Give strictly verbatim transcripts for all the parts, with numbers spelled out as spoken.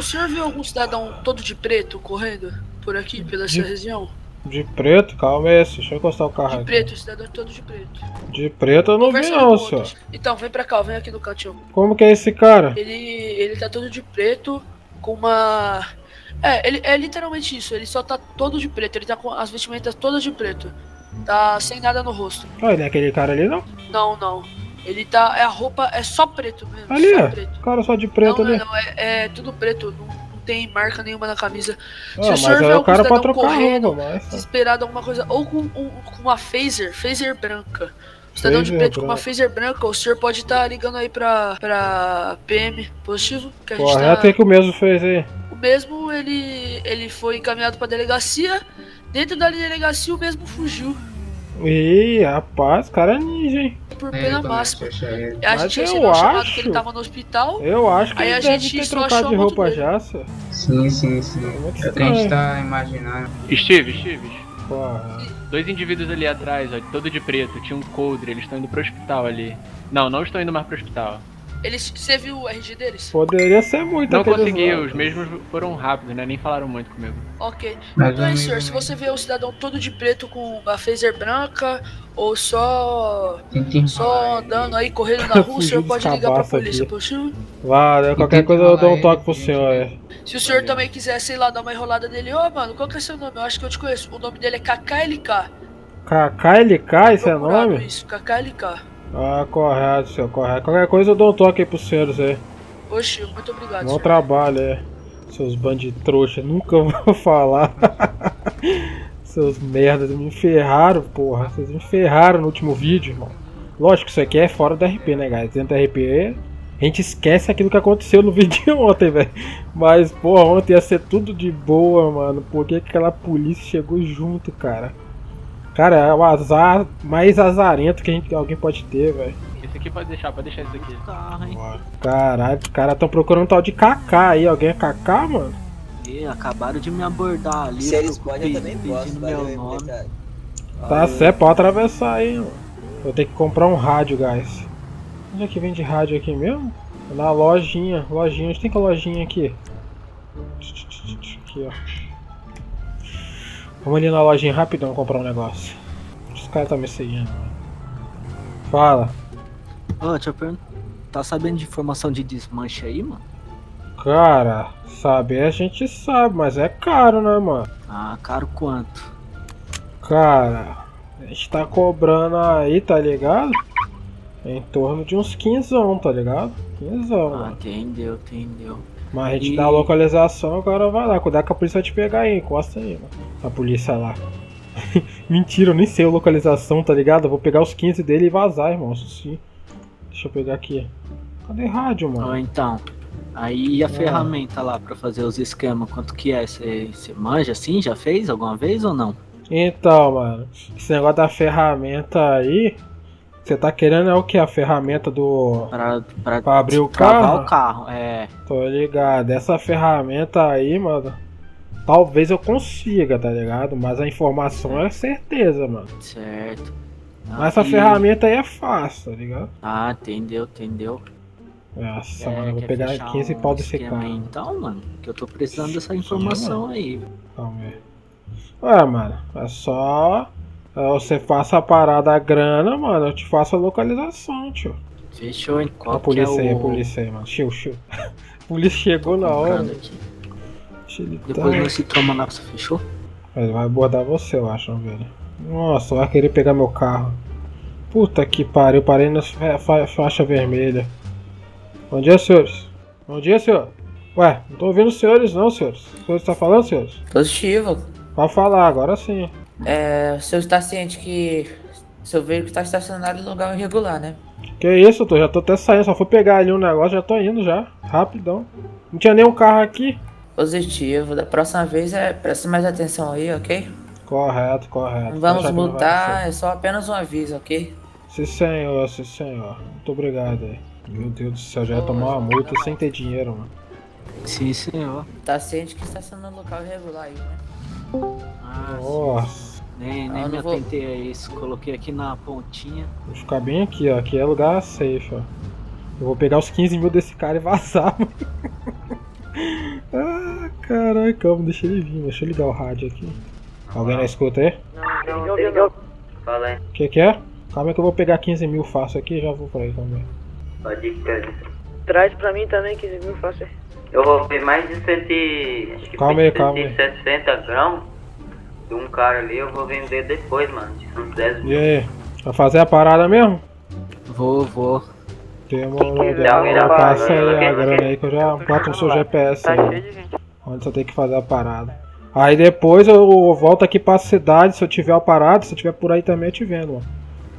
O senhor viu algum cidadão todo de preto correndo por aqui, pela de, essa região? De preto? Calma aí, deixa eu encostar o carro. De preto, o cidadão todo de preto. De preto eu não vi não, senhor. Então, vem pra cá, vem aqui no cantinho. Como que é esse cara? Ele, ele tá todo de preto com uma... É, ele é literalmente isso, ele só tá todo de preto, ele tá com as vestimentas todas de preto. Tá sem nada no rosto. Ah, ele é aquele cara ali não? Não, não. Ele tá. É a roupa, é só preto mesmo. Ali, só preto. O cara só de preto não, ali. Não, não, é, é tudo preto, não, não tem marca nenhuma na camisa. Ah, se o senhor vê o cara pra trocar correndo, roupa, mas... desesperado, alguma coisa. Ou com, um, com uma phaser, phaser branca. Cidadão de preto branca. Com uma phaser branca, o senhor pode estar tá ligando aí pra, pra P M positivo? Que a gente tá... tem que o mesmo fez aí. O mesmo, ele, ele foi encaminhado pra delegacia. Dentro da delegacia, o mesmo fugiu. Ih, rapaz, cara é ninja, hein? Por pena é, máxima. A gente recebeu um chamado que ele tava no hospital. Eu acho que aí ele a gente deve ter trocado de roupa já, senhor. Sim, sim, sim. É, é o que a gente tá imaginando. Steve, Steve. Porra. Dois indivíduos ali atrás, ó, todo de preto. Tinha um coldre, eles estão indo pro hospital ali. Não, não estão indo mais pro hospital. Eles, você viu o R G deles? Poderia ser muito. Não consegui, os mesmos foram rápidos, né? Nem falaram muito comigo. Ok. Mas então aí, senhor, se você vê um cidadão todo de preto com a phaser branca ou só só andando aí, correndo na rua, o senhor pode ligar pra polícia, possível? Vale, qualquer coisa eu dou um toque pro senhor, é. Se o senhor também quiser, sei lá, dar uma enrolada nele, ô, oh, mano, qual que é seu nome? Eu acho que eu te conheço. O nome dele é K K L K. K K L K, esse é nome? Isso, K K L K. Ah, correto, senhor, correto. Qualquer coisa eu dou um toque aí pros senhores aí. Oxi, muito obrigado, senhor. Bom trabalho, é. Seus bandos de trouxa, nunca vou falar. Seus merdas, me ferraram, porra. Vocês me ferraram no último vídeo, irmão. Lógico que isso aqui é fora do R P, né, galera? Dentro do R P, a gente esquece aquilo que aconteceu no vídeo de ontem, velho. Mas, porra, ontem ia ser tudo de boa, mano. Por que aquela polícia chegou junto, cara? Cara, é o azar mais azarento que a gente, alguém pode ter, velho. Esse aqui pode deixar, pode deixar isso aqui. Caralho, os caras estão procurando um tal de K K aí. Alguém é K K, mano? E, acabaram de me abordar ali. Se eles podem, eu também posso. Meu nome. Tá certo, pode atravessar aí, mano. Vou ter que comprar um rádio, guys. Onde é que vende rádio aqui mesmo? Na lojinha, lojinha. Onde tem que a lojinha aqui? Aqui, ó. Vamos ali na lojinha rapidão comprar um negócio. Os caras estão me seguindo. Fala. Ô, deixa eu perguntar. Tá sabendo de informação de desmanche aí, mano? Cara, saber a gente sabe, mas é caro, né, mano? Ah, caro quanto? Cara, a gente tá cobrando aí, tá ligado? Em torno de uns quinzão, tá ligado? quinzão, ah, entendeu, entendeu. Mas a gente e... dá a localização, o cara vai lá. Cuidado que a polícia vai te pegar aí, encosta aí, mano. A polícia lá. Mentira, eu nem sei a localização, tá ligado? Eu vou pegar os quinze dele e vazar, irmão. Sim. Deixa eu pegar aqui. Cadê rádio, mano? Ah, então. Aí e a ah. ferramenta lá pra fazer os esquemas, quanto que é? Você manja assim? Já fez alguma vez ou não? Então, mano. Esse negócio da ferramenta aí... Você tá querendo é o que? A ferramenta do... Pra, pra, pra abrir o carro? o carro, é. Tô ligado. Essa ferramenta aí, mano... Talvez eu consiga, tá ligado? Mas a informação é, é certeza, mano. Certo. Ah, mas essa e... ferramenta aí é fácil, tá ligado? Ah, entendeu, entendeu. Nossa, é, mano, eu vou pegar quinze pau desse carro. Aí, então, mano, que eu tô precisando dessa informação Sim, aí. Calma aí. Ué, mano, é só... Você faça a parada a grana, mano, eu te faço a localização, tio. Fechou, hein? Qual a polícia é aí, o... a polícia aí, mano. Chiu, chiu. A polícia chegou na hora. Depois não se toma na você, fechou? Ele vai abordar você, eu acho, velho. Nossa, vai querer pegar meu carro. Puta que pariu, parei na faixa vermelha. Bom dia, senhores. Bom dia, senhor. Ué, não tô ouvindo os senhores não, senhores. O senhor tá falando, senhores? Positivo. Pode falar, agora sim. É, o senhor está ciente que seu veículo está estacionado em lugar irregular, né? Que isso, eu já tô até saindo, só fui pegar ali um negócio, já tô indo já, rapidão. Não tinha nenhum carro aqui. Positivo, da próxima vez é, preste mais atenção aí, ok? Correto, correto. Não vamos multar, é só apenas um aviso, ok? Sim senhor, sim senhor, muito obrigado aí. Meu Deus do céu, já ia tomar uma multa sem ter dinheiro, mano. Sim senhor. Tá ciente que estaciona no local irregular aí, né? Ah, nossa. Nem, nem ah, me atentei vou... a isso, coloquei aqui na pontinha. Vou ficar bem aqui, ó, aqui é lugar safe, ó. Eu vou pegar os quinze mil desse cara e vazar, mano. Caraca, vamos deixar ele vir, deixa eu ligar o rádio aqui. Alguém na escuta aí? Não, não, não, não. Fala aí. Que que é? Calma que eu vou pegar quinze mil fácil aqui e já vou pra aí também. Pode ir, pega. Traz pra mim também quinze mil fácil aí. Eu vou ver mais de cento e... Acho que calma aí, calma aí. sessenta gramas de um cara ali, eu vou vender depois, mano. Uns dez mil. E aí? Vai fazer a parada mesmo? Vou, vou. Demorou, demorou. Passa aí a grana aí que eu já boto no seu G P S aí. Tá cheio de gente. Onde você tem que fazer a parada. Aí depois eu volto aqui pra cidade, se eu tiver a parada, se eu tiver por aí também eu te vendo, mano.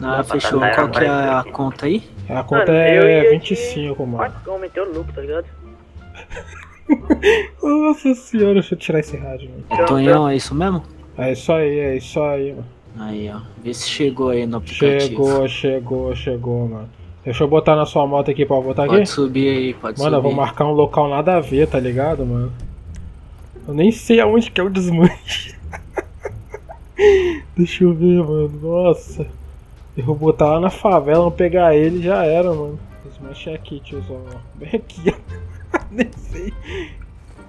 Ah, fechou. Qual que é a conta aí? A conta é vinte e cinco, mano. Aumentou o lucro, tá ligado? Nossa senhora, deixa eu tirar esse rádio, mano. Tonhão, é isso mesmo? É isso aí, é isso aí, mano. Aí, ó. Vê se chegou aí no aplicativo. Chegou, chegou, chegou, mano. Deixa eu botar na sua moto aqui pra botar aqui? Pode subir aí, pode subir. Mano, eu vou marcar um local nada a ver, tá ligado, mano? Eu nem sei aonde que é o desmanche. Deixa eu ver, mano. Nossa. Eu vou botar lá na favela, vamos pegar ele e já era, mano. Desmanche aqui, tiozão. Vem aqui, ó. Nem sei.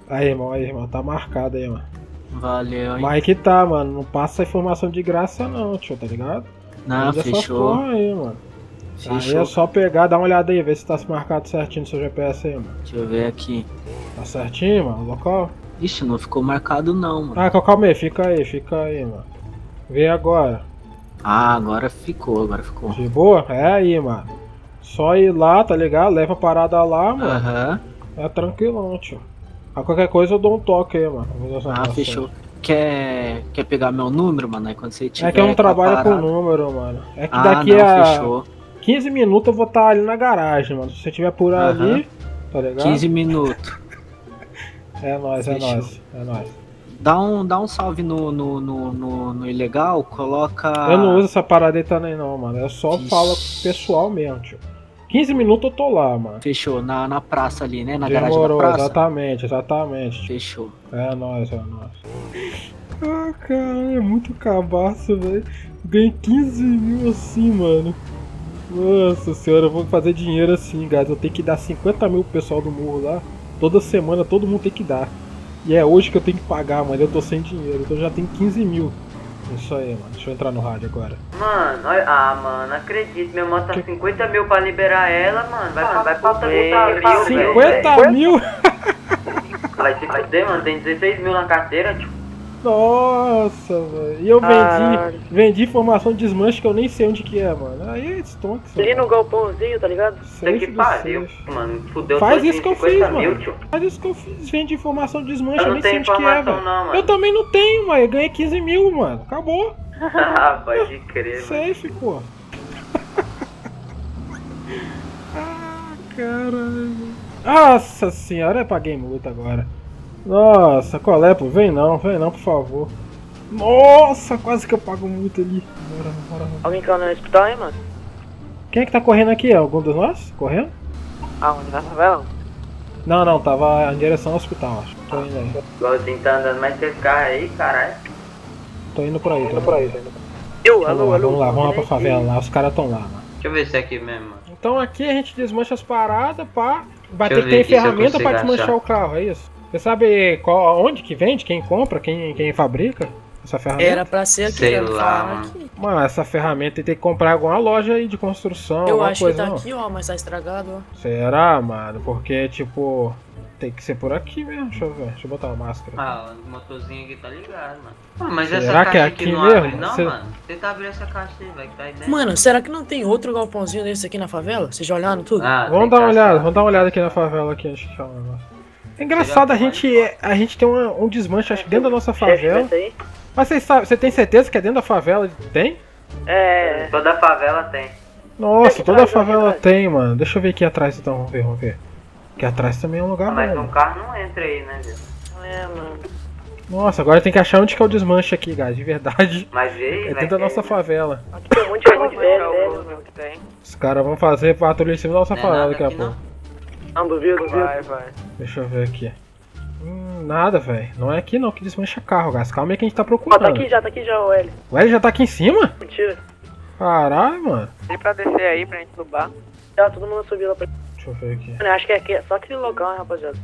Aí, irmão, aí, irmão. Tá marcado aí, mano. Valeu, hein. Mas que tá, mano. Não passa informação de graça, não, tio, tá ligado? Não, mas fechou. Essa aí, mano. Fechou. Aí é só pegar, dar uma olhada aí, ver se tá marcado certinho no seu G P S aí, mano. Deixa eu ver aqui. Tá certinho, mano, o local? Ixi, não ficou marcado não, mano. Ah, calma aí, fica aí, fica aí, mano. Vê agora. Ah, agora ficou, agora ficou. De boa? É aí, mano. Só ir lá, tá ligado? Leva a parada lá, mano. Aham. Uhum. É tranquilão, tio. A qualquer coisa eu dou um toque aí, mano. Ah, fechou. Quer... Quer pegar meu número, mano? Aí quando você tiver... É que eu não trabalho com número, mano. É que ah, daqui não, a... Fechou. quinze minutos eu vou estar ali na garagem, mano. Se você tiver por uhum. ali, tá ligado? quinze minutos. É nóis, é nóis, é nóis. Dá um, dá um salve no, no, no, no, no ilegal, coloca... Eu não uso essa parada aí também não, mano. Eu só Ixi. falo pessoal mesmo, tio. quinze minutos eu tô lá, mano. Fechou, na, na praça ali, né? Na Demorou, garagem da praça. Exatamente, exatamente. Tio. Fechou. É nóis, é nóis. Ah, caralho, é muito cabaço, velho. Ganhei quinze mil assim, mano. Nossa senhora, eu vou fazer dinheiro assim, guys. Eu tenho que dar cinquenta mil pro pessoal do morro lá. Toda semana todo mundo tem que dar. E é hoje que eu tenho que pagar, mano. Eu tô sem dinheiro, então já tem quinze mil. Isso aí, mano. Deixa eu entrar no rádio agora. Mano, olha... Ah, mano, acredito. Minha moto tá que... cinquenta mil pra liberar ela, mano. Vai, ah, vai faltar cinquenta mil, cinquenta mil? Vai se fuder, mano. Tem dezesseis mil na carteira, tipo. Nossa, velho. E eu vendi, vendi informação de desmanche que eu nem sei onde que é, mano. Aí é estonque. Ali no galpãozinho, tá ligado? Sei que pariu, mano. Fudeu. Faz isso que eu fiz, mano. Faz isso que eu fiz. Vende informação de desmanche, eu nem sei onde que é, velho. Eu também não tenho, mano. Eu ganhei quinze mil, mano. Acabou. Ah, pode crer, mano. Safe, pô. Ah, caralho. Nossa senhora, eu paguei multa agora. Nossa, qual é, pô? Vem não, vem não, por favor. Nossa, quase que eu pago muito ali. Bora, bora, bora. Alguém caiu no hospital, hein, mano? Quem é que tá correndo aqui? Algum dos nossos? Correndo? Aonde? Na favela? Não, não, tava em direção ao hospital, acho. Tô indo aí. Igualzinho tá andando mais que esse carro aí, caralho. Tô indo por aí, tô indo por aí. Eu, alô, alô. Vamos lá, vamos lá pra favela lá, os caras tão lá, mano. Deixa eu ver se é aqui mesmo, mano. Então aqui a gente desmancha as paradas, pá. Vai ter que ter ferramenta pra desmanchar o carro, é isso? Você sabe qual, onde que vende, quem compra, quem, quem fabrica essa ferramenta? Era pra ser aqui. Sei lá, mano. Aqui. Mano, essa ferramenta tem que comprar alguma loja aí de construção, eu acho coisa, que tá não. aqui, ó, mas tá estragado, ó. Será, mano? Porque, tipo, tem que ser por aqui mesmo. Deixa eu ver, deixa eu botar uma máscara. Ah, o motorzinho aqui tá ligado, mano. Ah, mas será essa caixa que é aqui, aqui não mesmo? Abre, não, você... mano? Tenta abrir essa caixa aí, velho, que tá aí dentro. Mano, será que não tem outro galpãozinho desse aqui na favela? Vocês já olharam tudo? Ah, vamos dar uma olhada, lá. vamos dar uma olhada aqui na favela aqui, acho que chama agora. É engraçado, a gente, a gente tem uma, um desmanche acho que dentro da nossa favela. Mas você sabe, você tem certeza que é dentro da favela? Tem? É, toda favela tem. Nossa, toda favela tem, mano. Deixa eu ver aqui atrás então, vamos ver, vamos ver. Aqui atrás também é um lugar, mas um carro não entra aí, né, Deus? É, mano. Nossa, agora tem que achar onde que é o desmanche aqui, guys, de verdade. Mas veio, é dentro da nossa favela. Aqui tem um monte de gente velho que tem. Os caras vão fazer patrulha em cima da nossa favela daqui a pouco. Não duvido, duvido. Vai, vai. Deixa eu ver aqui. Hum, nada, velho. Não é aqui não que desmancha carro, gás. Calma aí que a gente tá procurando. Ó, tá aqui já, tá aqui já o L. O L já tá aqui em cima? Mentira. Caralho, mano. Tem pra descer aí pra gente no bar. Já, todo mundo subiu lá pra... Deixa eu ver aqui. Mano, acho que é aqui. Só aquele local, hein, rapaziada.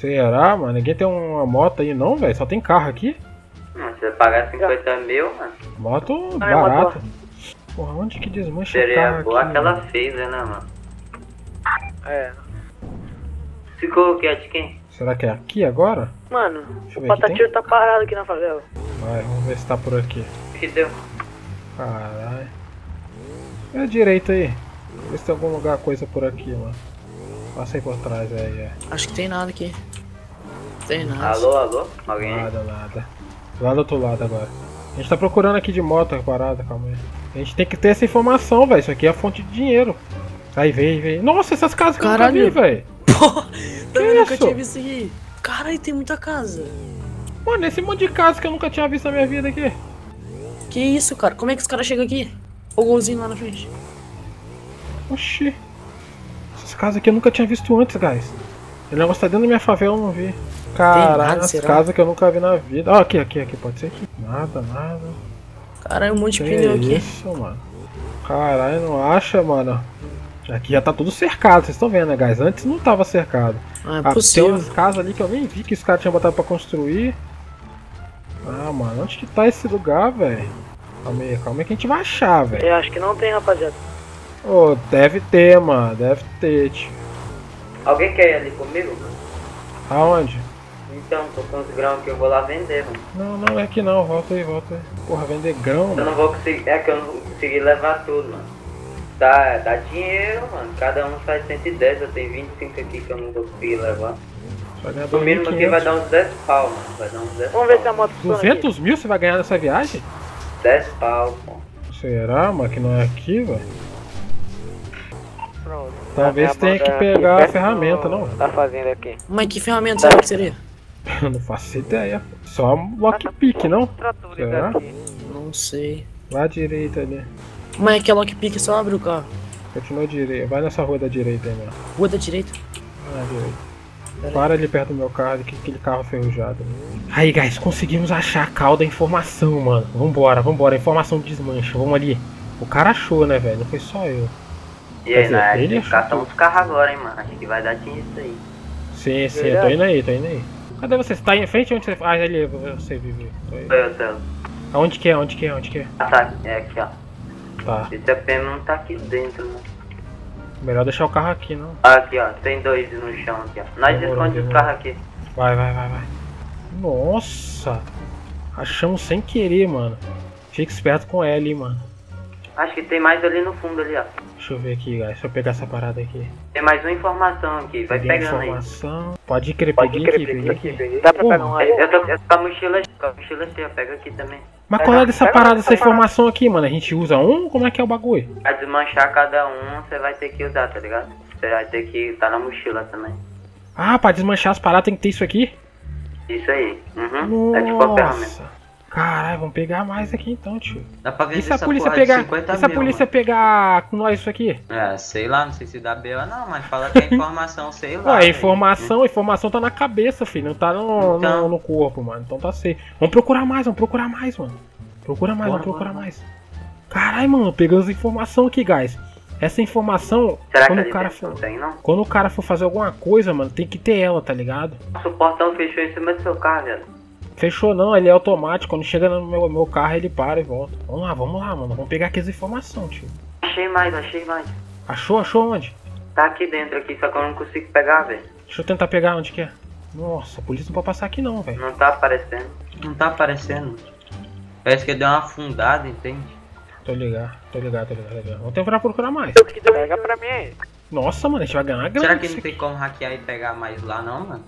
Será, mano? Ninguém tem uma moto aí não, velho? Só tem carro aqui? Mano, você vai pagar cinquenta mil, mano. Moto barata. Porra, onde que desmancha o carro boa aqui, que ela fez, né, mano? É. Ficou o que? De quem? Será que é aqui agora? Mano, o Patatinho tá parado aqui na favela. Vai, vamos ver se tá por aqui. Que deu? Caralho. É direito aí. Vê se tem algum lugar, coisa por aqui, mano. Passei por trás aí, é. Acho que tem nada aqui. Tem nada. Alô, alô? Alguém? Nada, nada. Lá do outro lado agora. A gente tá procurando aqui de moto, parada, calma aí. A gente tem que ter essa informação, velho. Isso aqui é a fonte de dinheiro. Aí, vem, vem. Nossa, essas casas que caralho. Eu nunca vi, velho. Porra, eu nunca tinha visto aqui. Caralho, tem muita casa. Mano, esse monte de casa que eu nunca tinha visto na minha vida aqui. Que isso, cara? Como é que os caras chegam aqui? O golzinho lá na frente. Oxi. Essas casas aqui eu nunca tinha visto antes, guys. O negócio tá dentro da minha favela, eu não vi. Caralho, essas casas que eu nunca vi na vida. Ó, ah, aqui, aqui, aqui. Pode ser aqui. Nada, nada. Caralho, um monte de pneu aqui. Isso, mano. Caralho, não acha, mano? Aqui já tá tudo cercado, vocês estão vendo, né, guys? Antes não tava cercado. Ah, é possível. Tem umas casas ali que eu nem vi que os caras tinham botado pra construir. Ah, mano, onde que tá esse lugar, velho? Calma aí, calma aí que a gente vai achar, velho. Eu acho que não tem, rapaziada. Ô, oh, deve ter, mano, deve ter, tio. Alguém quer ir ali comigo, mano? Aonde? Então, tô com os grãos que eu vou lá vender, mano. Não, não, é que não, volta aí, volta aí. Porra, vender grão, eu mano. Eu não vou conseguir, é que eu não vou conseguir levar tudo, mano. Dá, dá dinheiro, mano. Cada um faz cento e dez, eu tenho vinte e cinco aqui que eu não vou conseguir levar. O mínimo aqui vai dar uns dez pau, mano. Vai dar uns dez. Vamos ver se a moto funciona. duzentos mil você vai ganhar nessa viagem? dez pau, pô. Será, mano, que não é aqui, velho? Pronto. Talvez tenha que pegar a ferramenta, não? Tá fazendo aqui. Mas que ferramenta será que seria? Não faço ideia. Só um lockpick, não? Será? Não sei. Lá à direita ali. Mas é que é lockpick, só abre o carro. Continua direita, vai nessa rua da direita aí, mano. Rua da direita? Ah, direita. Para ali perto do meu carro, aquele carro ferrujado. Aí, guys, conseguimos achar a calda informação, mano. Vambora, vambora, informação desmancha, vamos ali. O cara achou, né, velho? Não foi só eu. E aí, né? A gente catar uns carros agora, hein, mano. Acho que vai dar dinheiro isso aí. Sim, sim, eu tô indo aí, tô indo aí. Cadê você? Você tá aí em frente? Onde você... Ah, ali, você vive. Foi eu, Celo. Aonde que é? Onde que é? Onde que é? Ah, tá, é aqui, ó. Tá. Esse A P M não tá aqui dentro, né? Melhor deixar o carro aqui, não? Aqui, ó. Tem dois no chão aqui, ó. Nós escondemos o carro aqui. Vai, vai, vai, vai. Nossa! Achamos sem querer, mano. Fica esperto com ela, hein, mano. Acho que tem mais ali no fundo, ali, ó. Deixa eu ver aqui, guys. Deixa eu pegar essa parada aqui. Tem mais uma informação aqui. Vai tem pegando informação. Aí. Pode crer, peguei aqui, peguei aqui. Dá pra pegar um aí. Eu tô com a mochila, com a mochila cheia. Pega aqui também. Mas qual é dessa parada, essa informação aqui, mano? A gente usa um? Como é que é o bagulho? Pra desmanchar cada um, você vai ter que usar, tá ligado? Você vai ter que estar na mochila também. Ah, pra desmanchar as paradas tem que ter isso aqui? Isso aí. Uhum. É tipo a ferramenta. Caralho, vamos pegar mais aqui então, tio. Dá pra ver e se essa polícia pegar. E se a polícia pegar com nós isso aqui? É, sei lá, não sei se dá B O não, mas fala que é informação, sei lá. Ué, informação, informação tá na cabeça, filho. Não tá no, então... no, no corpo, mano. Então tá safe. Vamos procurar mais, vamos procurar mais, mano. Procura mais, vamos procurar mais. Caralho, mano, pegamos informação aqui, guys. Essa informação, será quando, que o cara for, tem, não? Quando o cara for fazer alguma coisa, mano, tem que ter ela, tá ligado? Nossa, o portão fechou em cima do seu carro, velho. Fechou não, ele é automático. Quando chega no meu, meu carro, ele para e volta. Vamos lá, vamos lá, mano. Vamos pegar aqui as informações, tio. Achei mais, achei mais. Achou, achou onde? Tá aqui dentro, aqui, só que eu não consigo pegar, velho. Deixa eu tentar pegar onde que é. Nossa, a polícia não pode passar aqui não, velho. Não tá aparecendo. Não tá aparecendo. Parece que deu uma afundada, entende? Tô ligado, tô ligado, tô ligado, tô ligado. Vamos tentar procurar mais. Pega pra mim aí. Nossa, mano, a gente vai ganhar grana. Será que não tem como hackear e pegar mais lá, não, mano?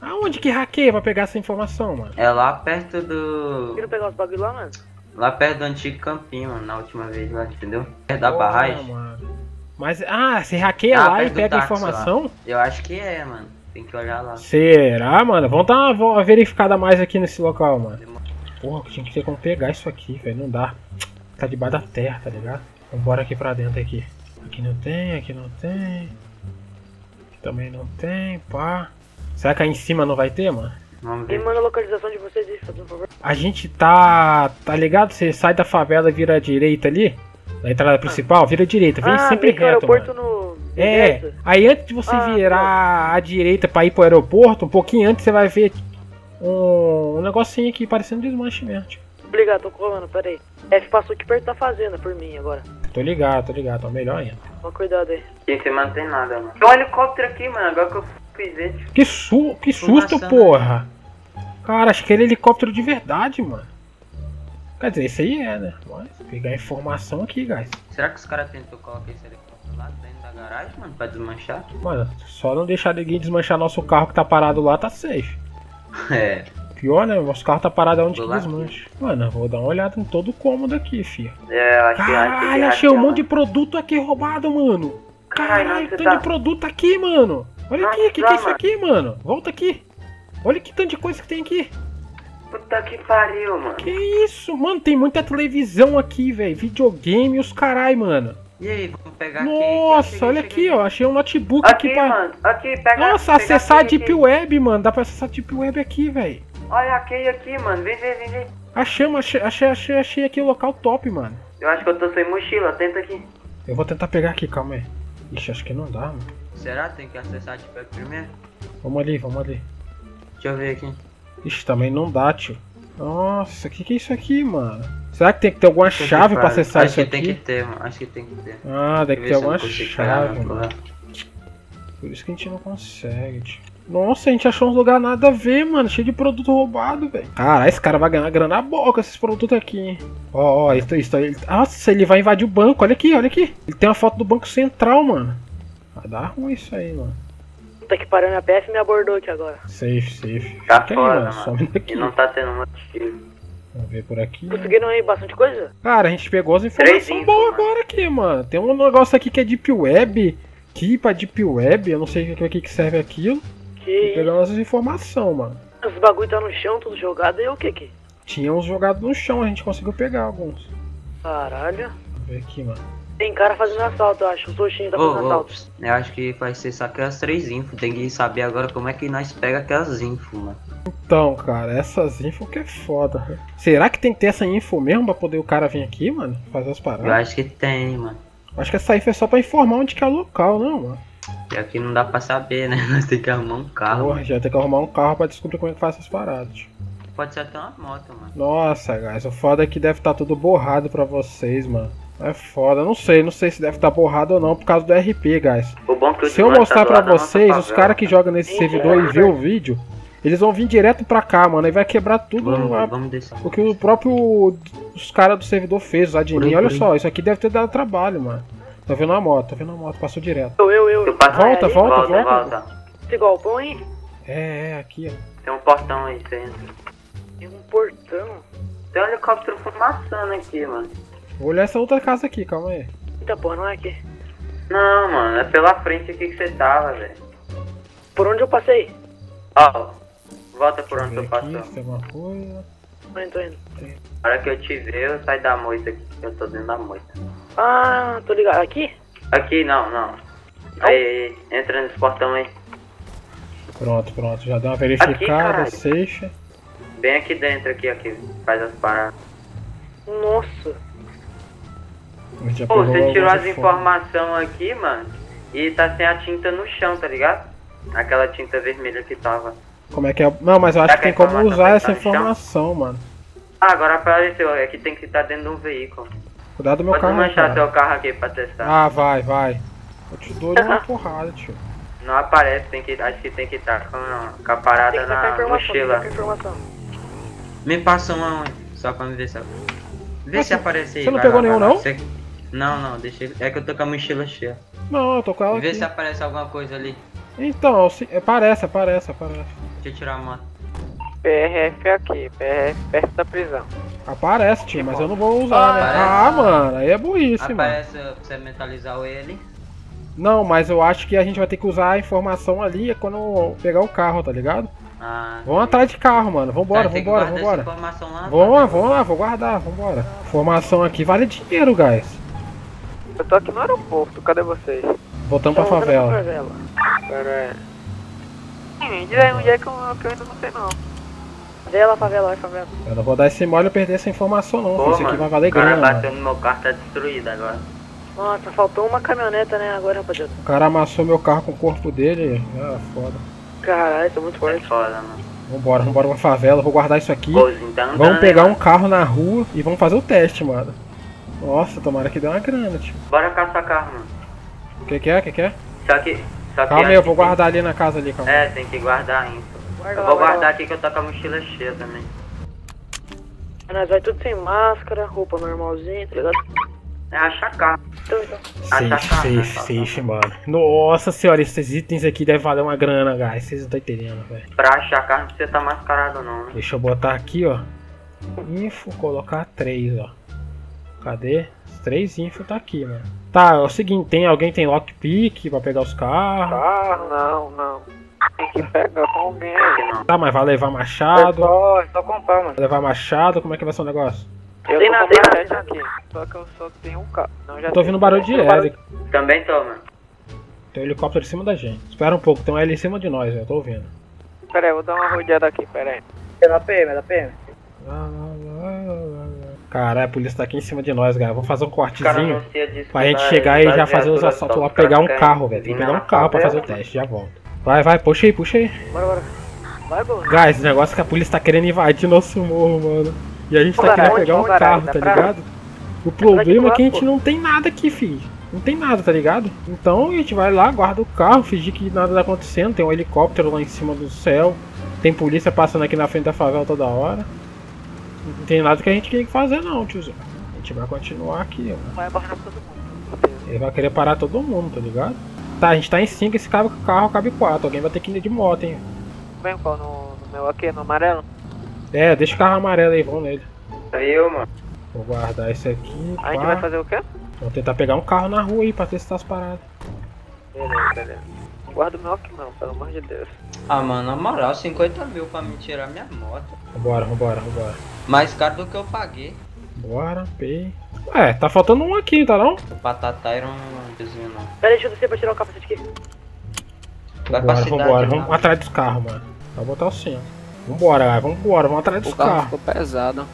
Aonde que hackeia pra pegar essa informação, mano? É lá perto do... Quero pegar os bagulho lá, mano? Lá perto do antigo campinho, mano, na última vez lá, entendeu? Perto da barragem. Mas, ah, você hackeia lá e pega a informação? Eu acho que é, mano. Tem que olhar lá. Será, mano? Vamos dar uma verificada mais aqui nesse local, mano. Porra, tinha que ter como pegar isso aqui, velho. Não dá. Tá debaixo da terra, tá ligado? Vambora aqui pra dentro aqui. Aqui não tem, aqui não tem. Aqui também não tem, pá. Será que aí em cima não vai ter, mano? Vamos ver. Me manda a localização de vocês aí, por favor. A gente tá... Tá ligado? Você sai da favela, vira à direita ali. Na entrada principal, vira à direita. Vem ah, sempre reto, mano. No... É, essa? Aí antes de você ah, virar à direita pra ir pro aeroporto, um pouquinho antes você vai ver um, um negocinho aqui parecendo desmanche mesmo. Tipo. Obrigado, tô colando, peraí. F passou aqui perto da fazenda por mim agora. Tô ligado, tô ligado, tá melhor ainda. Toma cuidado aí. E você mantém nada, mano. Tem um helicóptero aqui, mano, agora que eu fiz ele. Que, su que susto, maçã, porra! Né? Cara, acho que ele é helicóptero de verdade, mano. Quer dizer, isso aí é, né? Mas pegar informação aqui, guys. Será que os caras tentam colocar esse helicóptero lá dentro da garagem, mano, pra desmanchar? Mano, só não deixar ninguém desmanchar nosso carro que tá parado lá, tá safe. É. Pior, né? Nosso carro tá parado onde que desmanche. Mano, eu vou dar uma olhada em todo o cômodo aqui, filho. É, eu achei. Caralho, achei um monte de produto aqui roubado, mano. Caralho, tanto de produto aqui, mano. Olha aqui, o que é isso aqui, mano? Volta aqui. Olha que tanto de coisa que tem aqui. Puta que pariu, mano. Que isso, mano? Tem muita televisão aqui, velho. Videogame e os carai, mano. E aí, vamos pegar aqui. Nossa, cheguei, olha cheguei. aqui, ó. Achei um notebook aqui, aqui pra... mano. Aqui, pega, Nossa, pega acessar a Deep aqui. Web, mano. Dá pra acessar a Deep Web aqui, velho. Olha aqui, aqui, mano. Vem, vem, vem, vem. Achei, achei, achei, achei aqui o local top, mano. Eu acho que eu tô sem mochila. Tenta aqui. Eu vou tentar pegar aqui, calma aí. Ixi, acho que não dá, mano. Será? Tem que acessar a Deep Web primeiro? Vamos ali, vamos ali. Deixa eu ver aqui. Ixi, também não dá, tio. Nossa, o que, que é isso aqui, mano? Será que tem que ter alguma que chave que pra acessar acho isso aqui? Acho que tem que ter, mano. Acho que tem que ter. Ah, deve ter alguma chave, mano. Por isso que a gente não consegue, tio. Nossa, a gente achou uns lugares nada a ver, mano. Cheio de produto roubado, velho. Caralho, esse cara vai ganhar grana na boca com esses produtos aqui, hein. Ó, ó, isso, isso aí. Nossa, ele vai invadir o banco. Olha aqui, olha aqui. Ele tem uma foto do Banco Central, mano. Vai dar ruim isso aí, mano. Puta que pariu, minha P F me abordou aqui agora. Safe, safe. Tá aqui, fora, mano. mano. E não tá tendo muito tiro. Vamos ver por aqui. Conseguiram aí bastante coisa? Cara, a gente pegou as informações boas agora aqui, mano. Tem um negócio aqui que é Deep Web. Que pra Deep Web, eu não sei o que que serve aquilo. Que pegamos nossas informações, mano. Os bagulho tá no chão, tudo jogado, e o que que? Tinha uns jogados no chão, a gente conseguiu pegar alguns. Caralho. Vamos ver aqui, mano. Tem cara fazendo assalto, eu acho. Os roxinhos tá fazendo oh, assalto. Oh, eu acho que vai ser só aquelas três info. Tem que saber agora como é que nós pega aquelas info, mano. Então, cara, essas info que é foda. Será que tem que ter essa info mesmo pra poder o cara vir aqui, mano? Fazer as paradas? Eu acho que tem, mano. Eu acho que essa info é só pra informar onde que é o local, não, mano? E aqui não dá pra saber, né? Nós tem que arrumar um carro. Porra, já tem que arrumar um carro pra descobrir como é que faz essas paradas. Pode ser até uma moto, mano. Nossa, guys, o foda é que deve estar tá tudo borrado pra vocês, mano. É foda, não sei, não sei se deve estar borrado ou não por causa do R P, guys. O bom que eu se eu mostrar tá pra vocês, os caras que jogam nesse Sim, servidor é, e vê o vídeo, eles vão vir direto pra cá, mano, e vai quebrar tudo vamos, a... vamos descer, o que o próprio os caras do servidor fez, os admin. Olha só, isso aqui deve ter dado trabalho, mano. Tá vendo a moto, tá vendo a moto, passou direto. Eu, eu, eu. eu volta, aí, volta, volta, volta, volta. Esse golpão, hein? É, é, aqui, ó. Tem um portão aí, dentro. Tem um portão? Tem um helicóptero fumaçando aqui, mano. Vou olhar essa outra casa aqui, calma aí. Eita porra, não é aqui. Não, mano, é pela frente aqui que você tava, velho. Por onde eu passei? Ó, oh, volta por onde eu passei. Tem alguma coisa? Não, tô indo. Na hora que eu te ver, eu saio da moita aqui. Eu tô dentro da moita. Ah, tô ligado. Aqui? Aqui, não, não. Aí, aí, aí. Entra nesse portão aí. Pronto, pronto. Já deu uma verificada, seixa. Bem aqui dentro, aqui, aqui. Faz as paradas. Nossa. Pô, você tirou as informações aqui, mano, e tá sem a tinta no chão, tá ligado? Aquela tinta vermelha que tava. Como é que é? Não, mas eu acho que tem como usar essa informação, mano. Ah, agora apareceu. É que tem que estar dentro de um veículo. Cuidado do meu carro. Vou manchar teu carro aqui pra testar. Ah, vai, vai. Eu te dou uma porrada, tio. Não aparece, tem que, acho que tem que estar com, com a parada na mochila. Me passa uma, só pra me ver se... Vê se aparece aí. Você não pegou nenhum, não? Não, não, deixa eu... É que eu tô com a mochila cheia. Não, eu tô com ela. Vê aqui. Se aparece alguma coisa ali. Então, se... aparece, aparece, aparece. Deixa eu tirar a moto. P R F aqui, P R F perto da prisão. Aparece, tio, mas eu não vou usar, né? Ah, mano, aí é burrice, mano. Aparece pra você mentalizar o ele. Não, mas eu acho que a gente vai ter que usar a informação ali quando eu pegar o carro, tá ligado? Ah, vamos atrás de carro, mano. Vambora, tá, vambora, vambora. Vamos lá, vamos lá, vou guardar, vambora. Formação aqui vale dinheiro, guys. Eu tô aqui no aeroporto, cadê vocês? Voltamos pra favela. Pra favela. Pera aí. Diz aí onde é que eu, que eu ainda não sei não. Favela, favela, favela. Eu não vou dar esse mole e perder essa informação não. Pô, isso mano, aqui vai valer grana. O cara bateu no meu carro, tá destruído agora. Nossa, faltou uma caminhoneta, né, agora, rapaziada. O cara amassou meu carro com o corpo dele. Ah, foda. Caralho, tô muito forte. É foda, mano. Vambora, vambora pra favela, vou guardar isso aqui. Vamos pegar um carro na rua e vamos fazer o teste, mano. Nossa, tomara que dê uma grana, tio. Bora caçar carro, mano. O que que é, o que que é? Só que... Só calma que aí, eu vou guardar que... ali na casa ali, calma. É, tem que guardar ainda. Guarda, eu vou guardar lá. Aqui que eu tô com a mochila cheia também. Nós vai tudo sem máscara, roupa normalzinha, tá ligado? É achar carro. Então, então. Safe, safe, safe, mano. Nossa senhora, esses itens aqui devem valer uma grana, guys. Vocês não estão entendendo, velho. Pra achar carro não precisa estar mascarado, não, né? Deixa eu botar aqui, ó. Info, colocar três, ó. Cadê? Os três info tá aqui, mano. Tá, é o seguinte, tem, alguém tem lockpick pra pegar os carros? Ah, não, não. Tem que pegar com alguém aqui, não. Tá, mas vai levar machado? É só, é só comprar, mano. Vai levar machado, como é que vai ser o negócio? Eu tem nada aqui, só que eu só tenho um carro. Não, já tô ouvindo barulho de hélice. Também tô, mano. Tem um helicóptero em cima da gente. Espera um pouco, tem um hélice em cima de nós, eu tô ouvindo. Pera aí, vou dar uma rodeada aqui, pera aí. É da P M, é da P M. Ah, não. Caralho, a polícia tá aqui em cima de nós, galera. Vou fazer um cortezinho pra gente chegar e já fazer os assaltos lá, pegar um carro, velho. Tem que pegar um carro pra fazer o teste, já volto. Vai, vai, puxa aí, puxa aí. Bora, bora. Vai, bora. Guys, o negócio é que a polícia tá querendo invadir nosso morro, mano. E a gente tá querendo pegar um carro, tá ligado? O problema é que a gente não tem nada aqui, filho. Não tem nada, tá ligado? Então a gente vai lá, guarda o carro, fingir que nada tá acontecendo. Tem um helicóptero lá em cima do céu. Tem polícia passando aqui na frente da favela toda hora. Não tem nada que a gente tem que fazer não, tiozão. A gente vai continuar aqui, ó. Vai barrar todo mundo. Ele vai querer parar todo mundo, tá ligado? Tá, a gente tá em cinco, esse carro, carro cabe quatro. Alguém vai ter que ir de moto, hein. Vem qual no, no meu aqui, no amarelo? É, deixa o carro amarelo aí, vamos nele. É eu, mano. Vou guardar esse aqui. A gente vai fazer o quê? Vamos tentar pegar um carro na rua aí pra testar as paradas. Beleza, beleza. Guarda o meu aqui não, pelo amor de Deus. Ah, mano, na moral, cinquenta mil pra me tirar minha moto. Vambora, vambora, vambora. Mais caro do que eu paguei. Bora, pei. Ué, tá faltando um aqui, tá não? O Patata era um vizinho não. Pera, deixa eu descer pra tirar o capacete aqui. Vai pra cidade, vambora, vamos mano. Atrás dos carros, mano. Vai botar o cinto. Vambora, galera, vambora, vamos atrás dos carros. O carro ficou pesado.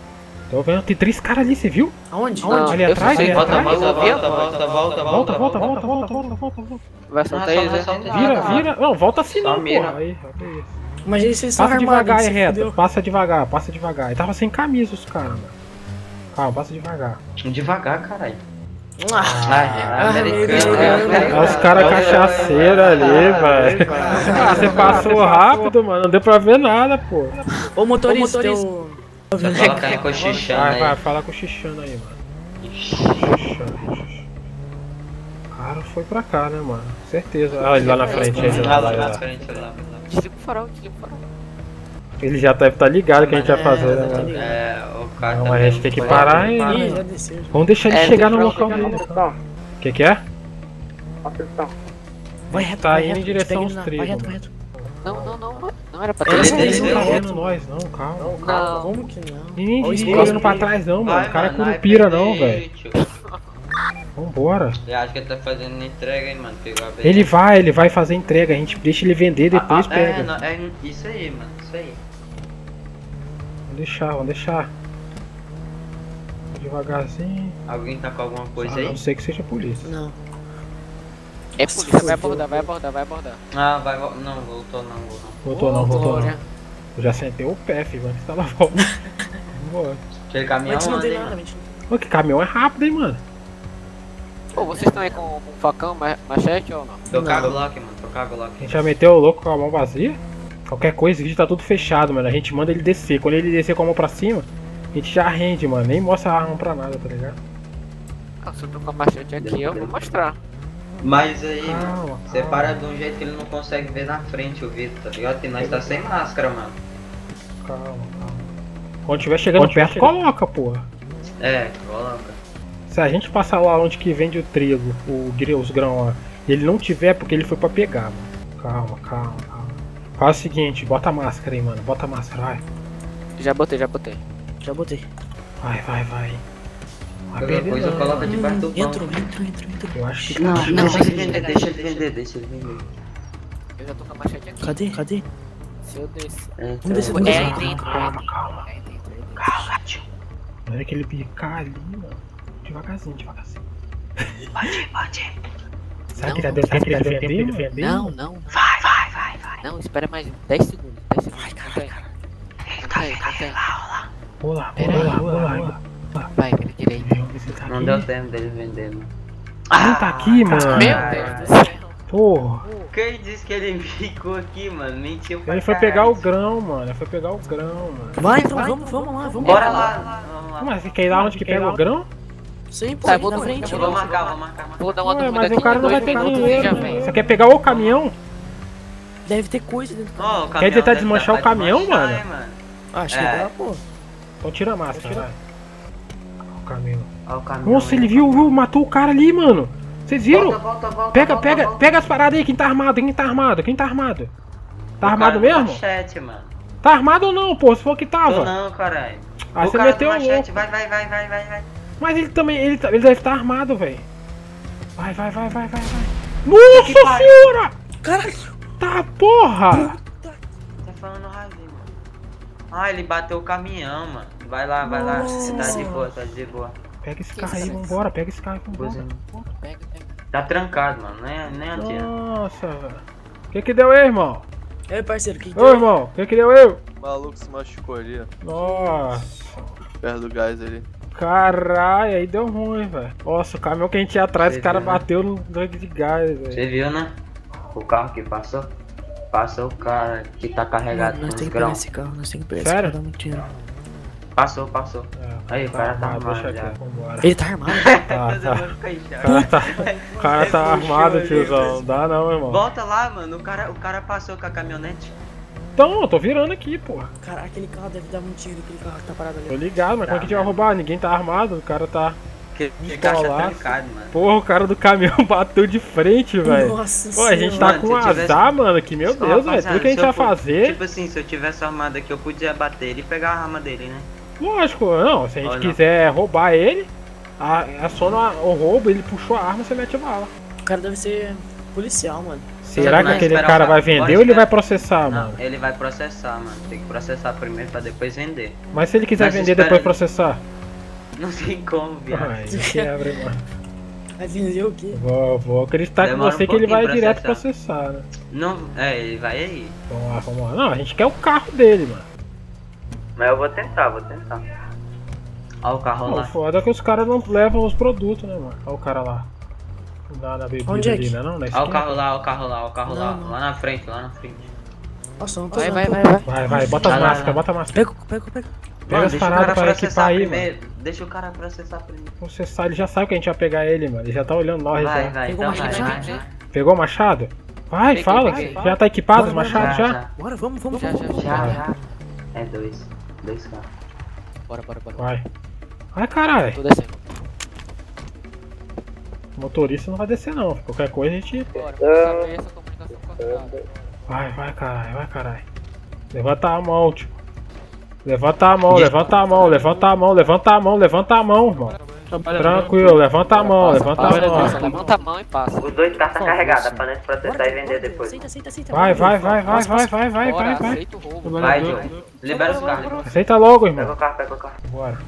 Tô vendo, tem três caras ali, você viu? Aonde? Aonde? Ali atrás, ali atrás. Volta, volta, volta, volta, volta, volta, volta, volta, volta, volta, volta. Vai soltar eles, né? Vira, vira. Não, volta assim não, porra. Aí, olha isso. Mas eles são passa devagar, é reto. Passa devagar, passa devagar. E tava sem camisa os caras, mano. Calma, passa devagar. Devagar, caralho. Ah, os caras cachaceiros ali, velho. Você passou rápido, mano. Não deu pra ver nada, pô. Ô, motorista. Vai, vai, vai, fala cochichando aí, mano. Cochichando. O cara foi pra cá, né, mano? Certeza. Ah, ele lá na frente, ele lá, lá, lá. Desliga o farol, desliga o farol. Ele já deve tá ligado que a gente vai fazer, né, mano? É, o cara. Mas a gente tem que parar e. Vamos deixar ele chegar no local dele. O que que é? Vai reto, tá indo em direção aos trilhos. Vai reto, vai reto. Não, não, não, não era pra trás. Eles não estão vendo nós, não, calma. Não, como que não? Ninguém está olhando pra trás, não, mano. O cara é curupira, não, velho. Vambora. Eu acho que ele tá fazendo entrega, hein, mano. Ele vai, ele vai fazer entrega. A gente deixa ele vender, depois pega. É, isso aí, mano. Isso aí. Vamos deixar, vamos deixar. Devagarzinho. Alguém tá com alguma coisa aí? Não sei que seja a polícia. Não. É polícia, vai abordar, vai abordar, vai abordar. Ah, vai, não, voltou não, voltou. Voltou não, voltou não. Eu já sentei o pé, filho, antes tava volta. Vambora. Aquele caminhão não tem nada, mentira. Ô, que caminhão é rápido, hein, mano. Pô, vocês estão aí com um facão, machete ou não? Tô cago lock, mano, tô cago lock. A gente já meteu o louco com a mão vazia. Qualquer coisa, o vídeo tá tudo fechado, mano. A gente manda ele descer. Quando ele descer com a mão pra cima, a gente já rende, mano. Nem mostra a arma pra nada, tá ligado? Ah, se eu tô com a machete aqui, eu vou mostrar. Mas aí, calma, você calma. Para de um jeito que ele não consegue ver na frente o vidro, tá ligado? Que nós tá sem máscara, mano. Calma, calma. Quando tiver chegando Quando perto, chegando. Coloca, porra. É, coloca. Se a gente passar lá onde que vende o trigo, o, os grãos lá, e ele não tiver, porque ele foi pra pegar, mano. Calma, calma, calma. Faz o seguinte, bota a máscara aí, mano. Bota a máscara, vai. Já botei, já botei. Já botei. Vai, vai, vai. Depois eu coloco debaixo do pão. Entrou, entrou, entrou, entrou. Eu acho que não, não, não, deixa ele vender, deixa ele vender, deixa ele vender. Eu já tô com a machete aqui. Cadê, cadê? Se eu descer. Vamos descer, vamos descer. Calma, calma. Calma, tio. Olha aquele picar ali, mano. Devagarzinho, devagarzinho. Pode ir, pode ir. Será que dá tempo de defender? Não, não. Vai, vai, vai, vai. Não, espera mais dez segundos. dez segundos. Vai, cara, cara. Ele tá vindo lá, olha lá. Olha lá, olha lá. Vai, pela direita. Não deu tempo dele vendendo. Ah, não tá aqui, mano. Meu Deus do céu. Porra. Quem disse que ele ficou aqui, mano? Mentiu. Ele foi pegar o grão, mano. Ele foi pegar o grão, mano. Vai, então vamos, vamos lá, vamos. Bora lá. Mas você quer ir lá onde que pega o grão? Sim, pô, tá, vou na frente. Vou marcar, vou marcar, vou dar uma dúvida aqui. Mas o cara não vai ter dinheiro, velho. Você quer pegar o caminhão? Deve ter coisa dentro do caminhão. Quer tentar desmanchar o caminhão, mano? Acho que dá, pô. Então tira a máscara, vai. O caminhão. Olha o caminhão. Nossa, ele viu, viu, matou o cara ali, mano. Vocês viram? Volta, volta, volta, pega, volta, pega, volta. Pega as paradas aí, quem tá armado, quem tá armado, quem tá armado. Tá o armado mesmo? Machete, mano. Tá armado ou não, pô? Se for que tava. Tô não, caralho. Ah, o você cara meteu o louco. Vai, vai, vai, vai, vai. Mas ele também, ele, ele deve estar armado, velho. Vai, vai, vai, vai, vai, vai. Nossa senhora! Caralho! Tá porra! Puta. Tá falando razinho, mano. Ah, ele bateu o caminhão, mano. Vai lá, vai lá, tá de boa, tá de boa. Pega esse carro aí, vambora, pega esse carro aí, vambora. Pega, pega. Tá trancado, mano, nem, nem adianta. Nossa, velho. Que que deu aí, irmão? Ei, parceiro, que que deu? Ô, irmão, que que deu eu? O maluco se machucou ali, ó. Nossa. Perto do gás ali. Caralho, aí deu ruim, velho. Nossa, o caminhão que a gente ia atrás, o cara bateu no tanque de gás, velho. Você viu, né? O carro que passou, passou o cara que tá carregado nos grãos. Nós tem que pegar esse carro, nós tem que pegar esse carro, dá muito dinheiro. Passou, passou. É, aí, o cara tá armado, tá armado ele tá armado? Tá, tá. O cara tá armado, tiozão. Não dá não, irmão. Volta lá, mano. O cara, o cara passou com a caminhonete. Então, eu tô virando aqui, porra. Caraca, aquele carro deve dar muito tiro. Aquele carro que tá parado ali. Tô ligado, mas tá, como é que a gente vai roubar? Ninguém tá armado. O cara tá... Que, que caixa trancado, mano. Porra, o cara do caminhão bateu de frente, velho. Nossa senhora. Pô, a gente tá mano, com um azar, tivesse... mano, que meu Escola, Deus, velho. Tudo que a gente vai fazer... Tipo assim, se eu tivesse armado aqui, eu podia bater ele e pegar a arma dele, né? Lógico, não, se a gente oh, quiser roubar ele, a, a sona o roubo, ele puxou a arma, você mete a bala. O cara deve ser policial, mano. Será não, que aquele cara, cara vai vender ou ele esperar. Vai processar, não, mano? Ele vai processar, mano. Tem que processar primeiro pra depois vender. Mas se ele quiser Nós vender espera... depois processar? Não tem como, viado. Ai, quebra, mano. Vai vender o quê? Vou, vou acreditar Demora que você um que ele vai processar. Direto processar, né? Não, é, ele vai aí. Vamos lá, vamos lá. Não, a gente quer o carro dele, mano. Mas eu vou tentar, vou tentar. Olha o carro oh, lá. O foda é que os caras não levam os produtos, né, mano? Olha o cara lá. Na, na bebida Onde é ali, que... né? Não, na olha o carro lá, olha o carro lá, olha o carro não, lá. Mano. Lá na frente, lá na frente. Nossa, não tô vai, vai, vai, vai, vai. Vai, bota a máscara, bota a máscara. Pega, pega, pega. Pega mano, as paradas pra equipar aí, primeiro. Mano. Deixa o cara processar primeiro. Processar, ele já sabe que a gente vai pegar ele, mano. Ele já tá olhando nós. Vai, já. Vai, pegou então, o machado vai, já? Vai. Pegou o machado? Vai, peguei, fala. Peguei. Já tá equipado o machado já? Bora, vamos, vamos. Já, já. É dois. Dois carros. Bora, bora, bora. Vai. Vai, caralho. Tô descendo. O motorista não vai descer, não. Qualquer coisa a gente. Bora, é... essa comunicação com a cara. Vai, vai, caralho, vai, caralho. Levanta a mão, tio. Levanta a mão, levanta a mão, levanta a mão, levanta a mão, levanta a mão, irmão. Tranquilo, levanta a mão, levanta a mão. Levanta a mão e passa. Os dois carros tá carregados pra nós processar e vender depois. Vai, vai, vai, vai, vai, vai, vai, vai, vai. Aceita o roubo. Vai, libera os carros. Aceita logo, irmão. Pega o carro, pega o carro. Bora.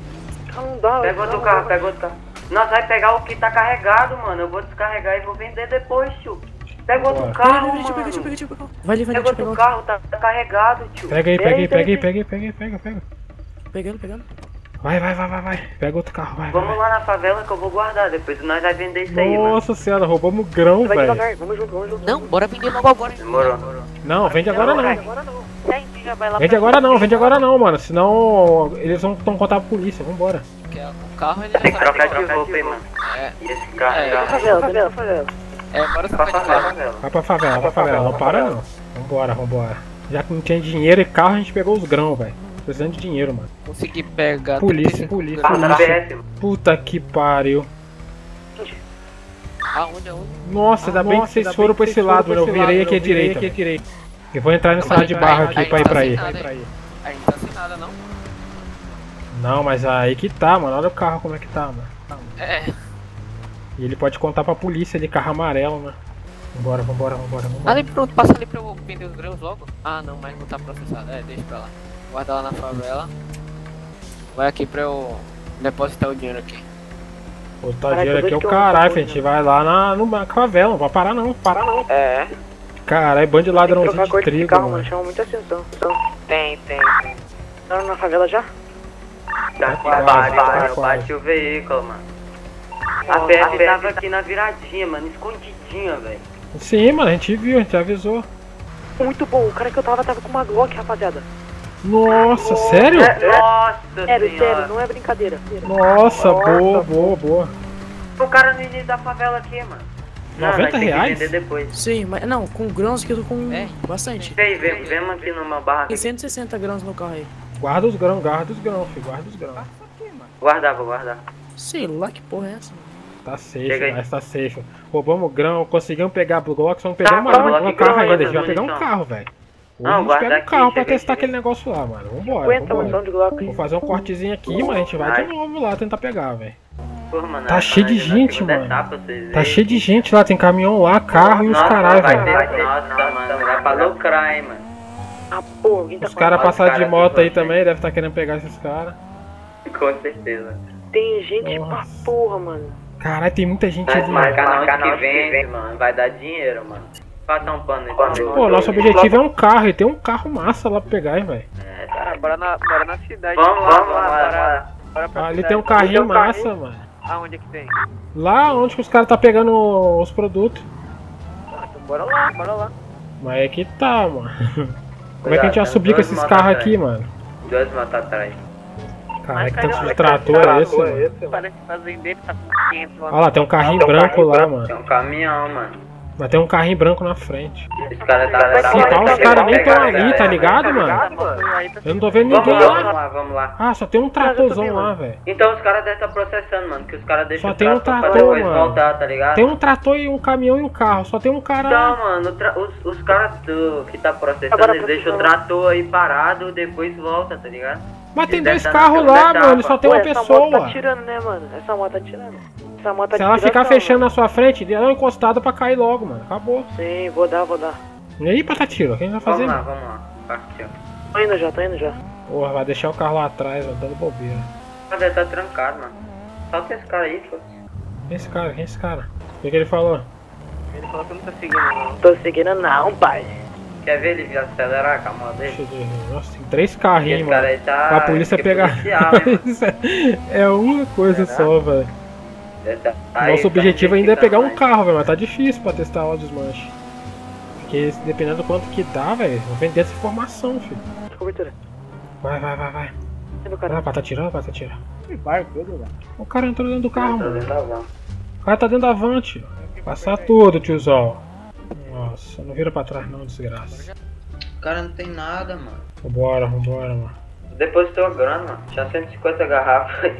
Não dá, pega outro carro, pega outro carro. Nós vai pegar o que tá carregado, mano. Eu vou descarregar e vou vender depois, tio. Pega outro carro, mano. Pega outro carro, tá carregado, tio. Pega aí, pega aí, pega aí, pega aí, pega aí, pega, pega. Pegando, pegando. Vai, vai, vai, vai, vai. Pega outro carro, vai. Vamos vai. Lá na favela que eu vou guardar, depois nós vai vender isso aí, mano. Nossa senhora, roubamos grão, velho. Vamos junto, vamos junto. Não, bora vender logo agora. Demorou. Não, vende agora não. Vende agora não, vende agora não, vende agora não, mano. Senão eles vão contar pra polícia, vambora. O carro ele já tem que trocar de roupa aí, mano. É. E esse carro é. Vai pra favela, favela, favela. É, bora pra favela. Vai pra favela, pra favela. Não para não. Vambora, vambora. Já que não tinha dinheiro e carro, a gente pegou os grão, velho. Precisando de dinheiro, mano. Consegui pegar. Polícia, polícia. polícia. Puta que pariu. Aonde, aonde? Nossa, ainda bem que vocês foram pra esse lado, mano. Eu virei aqui à direita. Eu vou entrar nessa área de barro aqui pra ir pra aí. Aí não tá sem nada, não? Não, mas aí que tá, mano. Olha o carro como é que tá, mano. É. E ele pode contar pra polícia de carro amarelo, mano. Vambora, vambora, vambora. Ali pronto, passa ali pra eu vender os grãos logo. Ah, não, mas não tá processado. É, deixa pra lá. Guarda lá na favela. Vai aqui pra eu depositar o dinheiro aqui. O estagiário aqui é o caralho, filho. A gente vai lá na, na favela, não vai parar não, parar não. É. Caralho, bando de ladrãozinho de trigo, de carro, mano. Chama muita atenção. Tem, tem, tem. Não, na favela já? Já tá, tá, tá, bate o veículo, mano. A P F tava aqui na viradinha, mano, escondidinha, velho. Sim, mano, a gente viu, a gente avisou. Muito bom, o cara que eu tava tava com uma Glock, rapaziada. Nossa, nossa, sério? É, nossa, sério, senhora. Sério, não é brincadeira. Nossa, nossa, boa, boa, boa. O cara no início da favela aqui, mano. Não, noventa reais? Depois. Sim, mas não, com grãos que eu tô com é. Bastante. Vem, vem, vem aqui numa barra. Tem cento e sessenta grãos no carro aí. Guarda os grãos, guarda os grãos, filho, guarda os grãos. Guardar, vou guardar. Sei lá que porra é essa, mano. Tá safe, mas tá safe. Roubamos grão, conseguimos pegar a Glock, só não pegamos tá, uma, uma carro ainda, a gente vai pegar um carro, velho. Hoje não, a gente pega um carro pra testar aqui. Aquele negócio lá, mano. Vambora, vambora. Vou fazer um cortezinho aqui, mas a gente vai de novo lá tentar pegar, velho. Tá cheio de gente, mano. Tá cheio de gente lá, tem caminhão lá, carro e os caras, velho. Nossa, mano, vai pra lucrar, hein, mano. Os caras passaram de moto aí também, deve estar querendo pegar esses caras. Com certeza. Tem gente pra porra, mano. Caralho, tem muita gente ali. Mas canal que vende, mano, vai dar dinheiro, mano. Um pano, então. Pô, nosso objetivo é um carro, e tem um carro massa lá pra pegar, hein, velho. É, cara, bora na, bora na cidade. Vamos lá, vamos lá, bora, bora pra ah, ali tem um carrinho tem um massa, carrinho? Mano. Aonde que tem? Lá onde que os caras tá pegando os produtos. Ah, então bora lá, bora lá. Mas é que tá, mano. Como é que a gente vai subir com esses carros aqui, mano? Dois matar atrás. Cara, que tanto de trator é esse, mano? Parece fazendeiro, tá com quinhentos. Olha lá, tem um carrinho branco lá, mano. Tem um caminhão, mano. Mas tem um carrinho branco na frente. Esse cara tá, tá, tá, tá, os caras nem tão ali, tá ligado, mano? Eu não tô vendo ninguém lá. Vamos lá, vamos lá. Ah, só tem um tratorzão lá, velho. Então os caras devem estar processando, mano, que os caras deixam o trator pra depois voltar, tá ligado? Tem um trator e um caminhão e um carro, só tem um cara... Não, mano, os, os caras que tá processando, eles deixam o trator aí parado, depois volta, tá ligado? Mas tem dois carros lá, mano, só tem uma pessoa. Essa moto tá tirando, né, mano? Essa moto tá tirando. Se ela ficar fechando na sua frente, dê uma encostada pra cair logo, mano. Acabou. Sim, vou dar, vou dar. E aí, patatiro, o que a gente vai fazer? Vamos lá, vamos lá. Aqui, ó. Tô indo já, tô indo já. Porra, vai deixar o carro lá atrás, ó, dando bobeira. Ah, deve tá trancado, mano. Solta esse cara aí, pô. Quem esse cara? Quem esse cara? O que, que ele falou? Ele falou que eu não tô seguindo, não. Tô seguindo, não, pai. Quer ver ele acelerar com a mão dele? Nossa, tem três carrinhos, mano. Cara aí tá... A polícia pegar. Policial, né, é uma coisa é só, velho. Nosso objetivo ainda é pegar um carro, velho, mas tá difícil pra testar o desmanche. Porque dependendo do quanto que dá, velho, vou vender essa informação, filho. Vai, vai, vai, vai. Vai, vai, tá tirando, vai, tá tirando. O cara entrou dentro do carro, mano. O cara tá dentro da van, tio. Passar tudo, tiozão. Nossa, não vira pra trás não, desgraça. O cara não tem nada, mano. Vambora, vambora, mano. Depositou a grana, mano. Tinha cento e cinquenta garrafas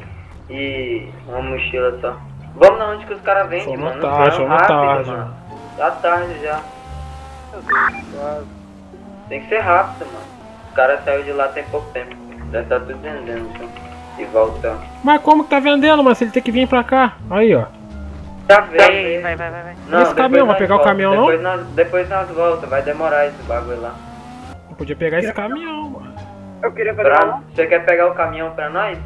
e uma mochila só. Vamos na onde que os caras vendem, mano. Tarde, não, rápido, tarde, mano. Tá tarde já. Meu Deus, quase. Tem que ser rápido, mano. Os caras saíram de lá tem pouco tempo. Já tá tudo vendendo, então. E voltando. Mas como que tá vendendo, mano? Se ele tem que vir pra cá. Aí, ó. Tá vendo. Vai, vai, vai, vai. Não, esse caminhão, vai pegar volta. O caminhão depois não? Nós, depois nós volta, vai demorar esse bagulho lá. Eu podia pegar esse caminhão, mano. Eu queria pegar pra... Você quer pegar o caminhão pra nós?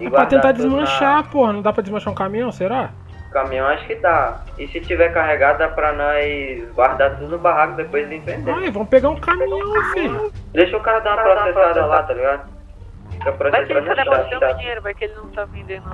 É pra tentar desmanchar, na... porra, não dá pra desmanchar um caminhão, será? Caminhão acho que dá. E se tiver carregado dá pra nós guardar tudo no barraco depois de vender. Ai, vamos pegar um caminhão, filho. Deixa o cara dar uma processada, processada lá, tá ligado? Fica vai que ele tá devolvendo o dinheiro, vai que ele não tá vendendo.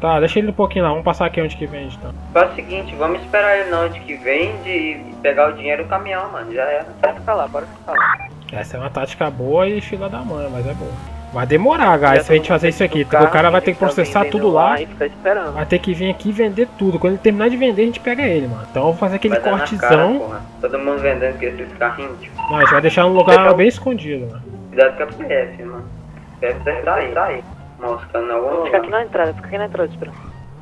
Tá, deixa ele um pouquinho lá, vamos passar aqui onde que vende, então. Faz o seguinte, vamos esperar ele na onde que vende e pegar o dinheiro do caminhão, mano, já era. Bora ficar lá, bora ficar lá. Essa é uma tática boa e fila da mãe, mas é boa. Vai demorar, guys, se a gente fazer isso aqui. Carro, o cara vai ter que processar tudo lá. lá vai ter que vir aqui e vender tudo. Quando ele terminar de vender, a gente pega ele, mano. Então vamos fazer aquele cortezão. Cara, todo mundo vendendo aqui esses carrinhos. Tipo. Não, a gente vai deixar um lugar Você bem tá... escondido, mano. Cuidado com a P F, mano. P F deve tá aí, tá aí. Nossa, não. Fica aqui na entrada, fica aqui na entrada, espera.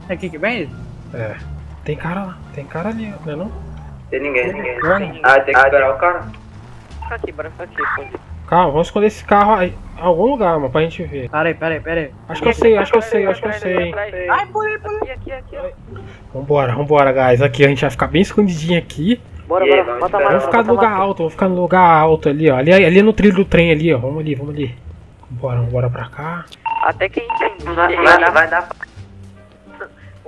É aqui que vem? É. Tem cara lá, tem cara ali, não é não? Tem ninguém, tem ninguém. ninguém. Ah, tem que esperar ah, o cara. Fica aqui, bora ficar aqui, pode. Calma, vamos esconder esse carro aí, em algum lugar, mano, pra gente ver. Pera aí, pera aí, pera aí. Acho que eu sei, acho que eu sei, acho que eu sei. Ai, por aí, por aí. Aqui, aqui, aqui. Vambora, vambora, guys. Aqui, a gente vai ficar bem escondidinho aqui. Bora, bora, bora. Vamos esperar, ficar no lugar alto, vou ficar no lugar alto ali, ó. Ali, ali no trilho do trem ali, ó. Vamos ali, vamos ali. Vambora, vambora pra cá. Até que a gente... Vai dar, vai dar.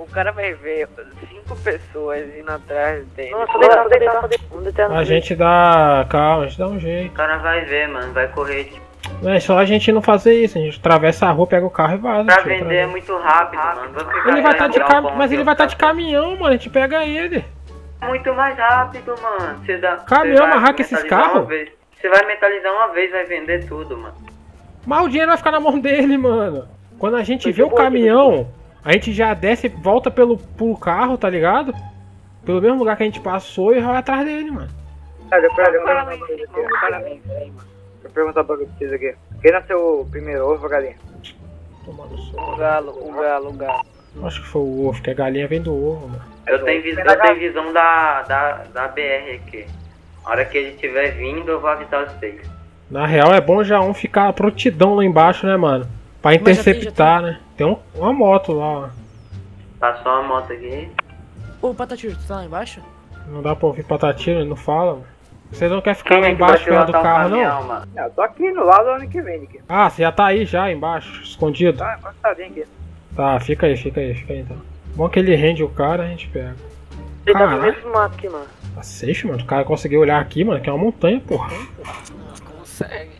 cara vai ver cinco pessoas indo atrás dele. Nossa, deixa, deixa, deixa. A gente dá. Calma, a gente dá um jeito. O cara vai ver, mano, vai correr. Não é só a gente não fazer isso, a gente atravessa a rua, pega o carro e vaza. Pra tio, vender é muito rápido, mano. Ele vai tá de cam... bom, mas ele vai estar tá de caminhão, mano, a gente pega ele. Muito mais rápido, mano. Cê dá... Caminhão amarrar com esses carros? Você vai metalizar uma vez, vai vender tudo, mano. Mas o dinheiro vai ficar na mão dele, mano. Quando a gente muito vê bom, o caminhão, a gente já desce e volta pelo, pelo carro, tá ligado? Pelo mesmo lugar que a gente passou e vai atrás dele, mano. Olha, eu vou perguntar pra vocês aqui. Quem nasceu o primeiro, ovo ou galinha? Tomando sol. O galo, o galo, o galo. Acho que foi o ovo, que a galinha vem do ovo, mano. Eu tenho, vis eu tenho visão da, da, da B R aqui. A hora que ele estiver vindo, eu vou avisar vocês. Na real, é bom já um ficar prontidão lá embaixo, né, mano? Pra interceptar, já tem, já tem. Né? Tem um, uma moto lá, ó. Passou uma moto aqui. Ô, Patatiro, tu tá lá embaixo? Não dá pra ouvir Patatiro, ele não fala, mano. Você não quer ficar Quem lá embaixo perto do carro, caminhão, não? Mano. Eu tô aqui no lado onde que vem, aqui. Ah, você já tá aí já, embaixo, escondido? Tá, encostadinho aqui. Tá, fica aí, fica aí, fica aí então. Bom que ele rende o cara, a gente pega. Ele tá no meio do mato aqui, mano. Tá safe, mano. O cara conseguiu olhar aqui, mano, que é uma montanha, porra. Não, consegue.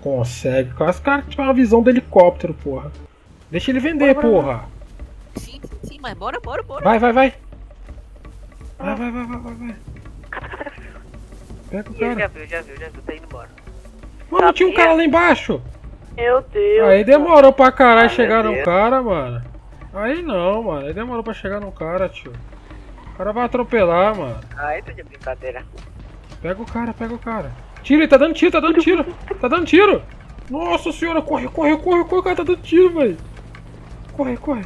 Consegue. Os caras tiveram uma visão do helicóptero, porra. Deixa ele vender, bora, porra. Bora, bora. Sim, sim, sim, mas bora, bora, bora. Vai, vai, vai. Vai, vai, vai, vai, vai, vai. Pega o cara. Já viu, já viu, já viu, tá indo embora. Mano, tinha um cara lá embaixo. Meu Deus. Aí demorou pra caralho chegar no cara, mano. Aí não, mano. Aí demorou pra chegar no cara, tio. O cara vai atropelar, mano. Aí tá de brincadeira. Pega o cara, pega o cara. Tira, ele tá dando tiro, tá dando tiro. Tá dando tiro. Nossa senhora, corre, corre, corre, corre. O cara tá dando tiro, velho. Corre, corre.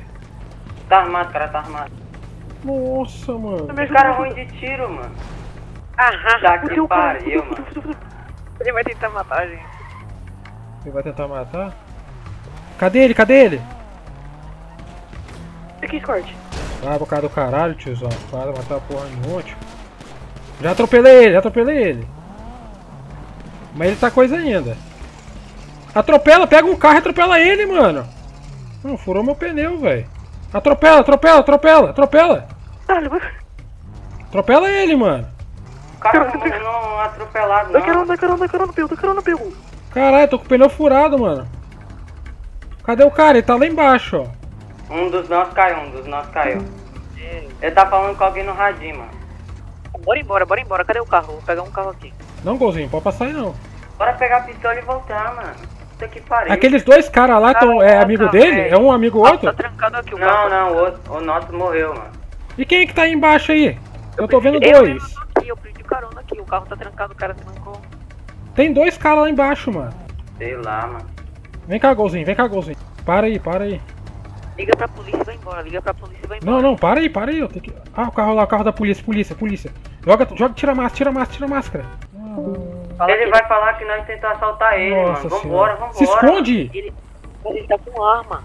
Tá armado, cara, tá armado. Nossa, mano. Os caras ruins de tiro, mano. Aham. Já que pariu, mano. Ele vai tentar matar a gente. Ele vai tentar matar? Cadê ele? Cadê ele? Aqui, Scorch. Vai pro cara do caralho, tiozão. Vai matar porra nenhuma, tio. Já atropelei ele, já atropelei ele. Mas ele tá coisa ainda. Atropela, pega um carro e atropela ele, mano. Não, furou meu pneu, velho. Atropela, atropela, atropela, atropela. Atropela ele, mano. O cara não atropelado, não. Dá carona, dá carona, dá carona, pegou, dá carona, pegou. Caralho, tô com o pneu furado, mano. Cadê o cara? Ele tá lá embaixo, ó. Um dos nossos caiu, um dos nossos caiu. Ele tá falando com alguém no radinho, mano. Bora embora, bora embora. Cadê o carro? Vou pegar um carro aqui. Não, golzinho, pode passar aí não. Bora pegar a pistola e voltar, mano. Puta que pariu. Aqueles dois caras lá tão, é amigo dele? É um amigo outro? Tá trancado aqui o carro. Não, não, o, outro, o nosso morreu, mano. E quem é que tá aí embaixo aí? Eu tô vendo dois. Eu perdi carona aqui, o carro tá trancado, o cara trancou. Tem dois caras lá embaixo, mano. Sei lá, mano. Vem cá, golzinho, vem cá, golzinho. Para aí, para aí. Liga pra polícia e vai embora, liga pra polícia e vai embora. Não, não, para aí, para aí. Eu tenho que... Ah, o carro lá, o carro da polícia, polícia, polícia. Joga, joga, tira a máscara, tira a máscara, tira a máscara. Ah, ele vai falar que nós tentamos assaltar ele, nossa, mano. Vambora, vambora. Se esconde! Ele, ele tá com arma.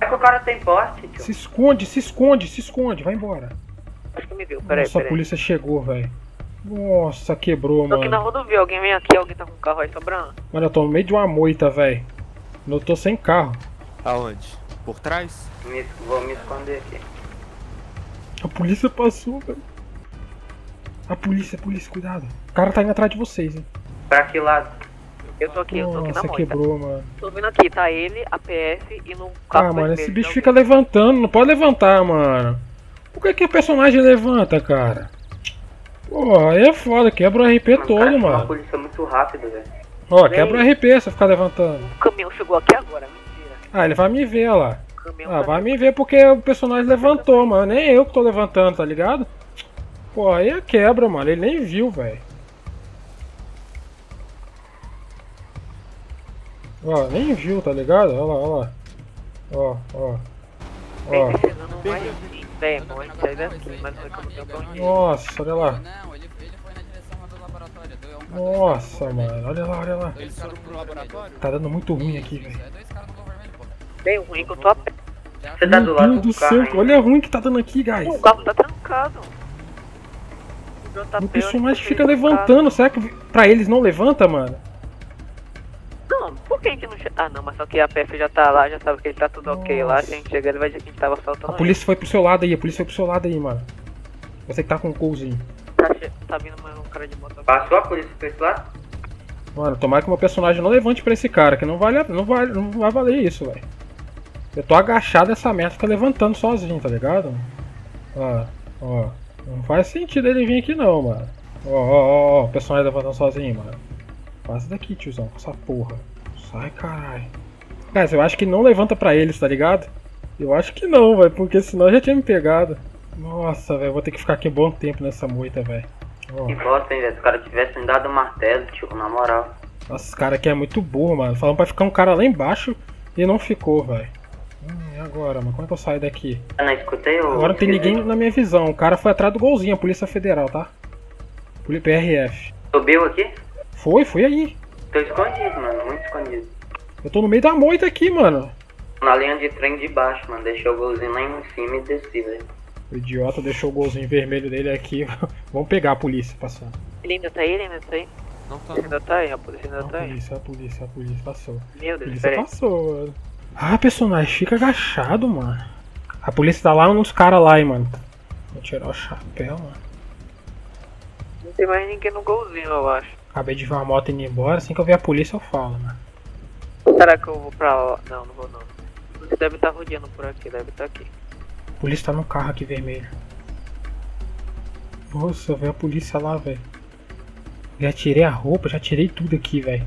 É que o cara tem porte, tio. Se esconde, se esconde, se esconde, vai embora. Acho que me viu, peraí. Nossa, peraí. A polícia chegou, velho. Nossa, quebrou, mano. Tô aqui na rodovia, alguém vem aqui, alguém tá com o carro aí sobrando. Mano, eu tô no meio de uma moita, velho. Eu tô sem carro. Aonde? Por trás? Me, vou me esconder aqui. A polícia passou, velho. A polícia, a polícia, cuidado. O cara tá indo atrás de vocês, hein. Pra que lado? Eu tô aqui, nossa, eu tô aqui na moita. Quebrou, mano. Tô vindo aqui, tá ele, a P F e no carro. Ah, mano, esse bicho fica levantando, não pode levantar, mano. Por que que o personagem levanta, cara? Porra, aí é foda, quebra o R P mano, todo, cara, mano. A polícia é muito rápida, velho. Ó, quebra o R P se eu ficar levantando. O caminhão chegou aqui agora, mentira. Ah, ele vai me ver, ó lá. Ah, vai me ver porque o personagem levantou, mano. Nem eu que tô levantando, tá ligado? Pô, aí é quebra, mano. Ele nem viu, velho. Ó, nem viu, tá ligado? Ó lá, ó lá. Ó, ó. Ó. Bem, bom, daqui, mas não nossa, olha lá. Não, ele, ele foi na direção do laboratório. Deu um nossa, do mano, olha lá, olha lá. Dois dois pro laboratório. Tá dando muito ruim aqui, velho. Bem ruim que eu tô a pé. Você tá do lado do carro. Aí, olha o ruim que tá dando aqui, guys. O carro tá trancado. O pessoal mais fica levantando. Será que pra eles não levanta, mano? Não, por que a gente não... Ah, não, mas só que a P F já tá lá, já sabe que ele tá tudo. Nossa. Ok lá. Se a gente chegar, ele vai dizer que a gente tava soltando. A polícia ele. foi pro seu lado aí, a polícia foi pro seu lado aí, mano. Você que tá com o cozinho. Tá, che... tá vindo mais um cara de moto. Passou a polícia pra esse lado? Mano, tomara que meu personagem não levante pra esse cara, que não vale, não vale, não vai valer isso, velho. Eu tô agachado, essa merda fica levantando sozinho, tá ligado? Ó, ó, não faz sentido ele vir aqui não, mano. Ó, ó, ó, o personagem levantando sozinho, mano. Passa daqui, tiozão, com essa porra. Sai, caralho. Cara, eu acho que não levanta pra eles, tá ligado? Eu acho que não, velho, porque senão eu já tinha me pegado. Nossa, velho, vou ter que ficar aqui um bom tempo nessa moita, velho. Oh. Que bosta, hein, velho? Se os caras tivessem dado um martelo, tipo, na moral. Nossa, esse cara aqui é muito burro, mano. Falando pra ficar um cara lá embaixo e não ficou, velho. Hum, e agora, mano? Como é que eu saio daqui? Eu não escutei o... Agora não tem ninguém na minha visão. O cara foi atrás do golzinho, a Polícia Federal, tá? P R F. Subiu aqui? Foi, foi aí. Tô escondido, mano. Muito escondido. Eu tô no meio da moita aqui, mano. Na linha de trem de baixo, mano. Deixou o golzinho lá em cima e desci, velho. O idiota deixou o golzinho vermelho dele aqui. Vamos pegar a polícia passando. Ele ainda tá aí, ele ainda tá aí? Não tá. Ele ainda tá aí, a polícia ainda não, tá aí. A polícia, a polícia, a polícia passou. Meu Deus, a polícia passou, mano. Ah, personagem, fica agachado, mano. A polícia tá lá nos caras lá, hein, mano. Vou tirar o chapéu, mano. Não tem mais ninguém no golzinho, eu acho. Acabei de ver uma moto indo embora, assim que eu ver a polícia eu falo, mano. Será que eu vou pra lá? Não, não vou não. Você deve estar tá rodeando por aqui, deve estar tá aqui. A polícia tá no carro aqui vermelho. Nossa, velho, a polícia lá, velho. Já tirei a roupa, já tirei tudo aqui, velho.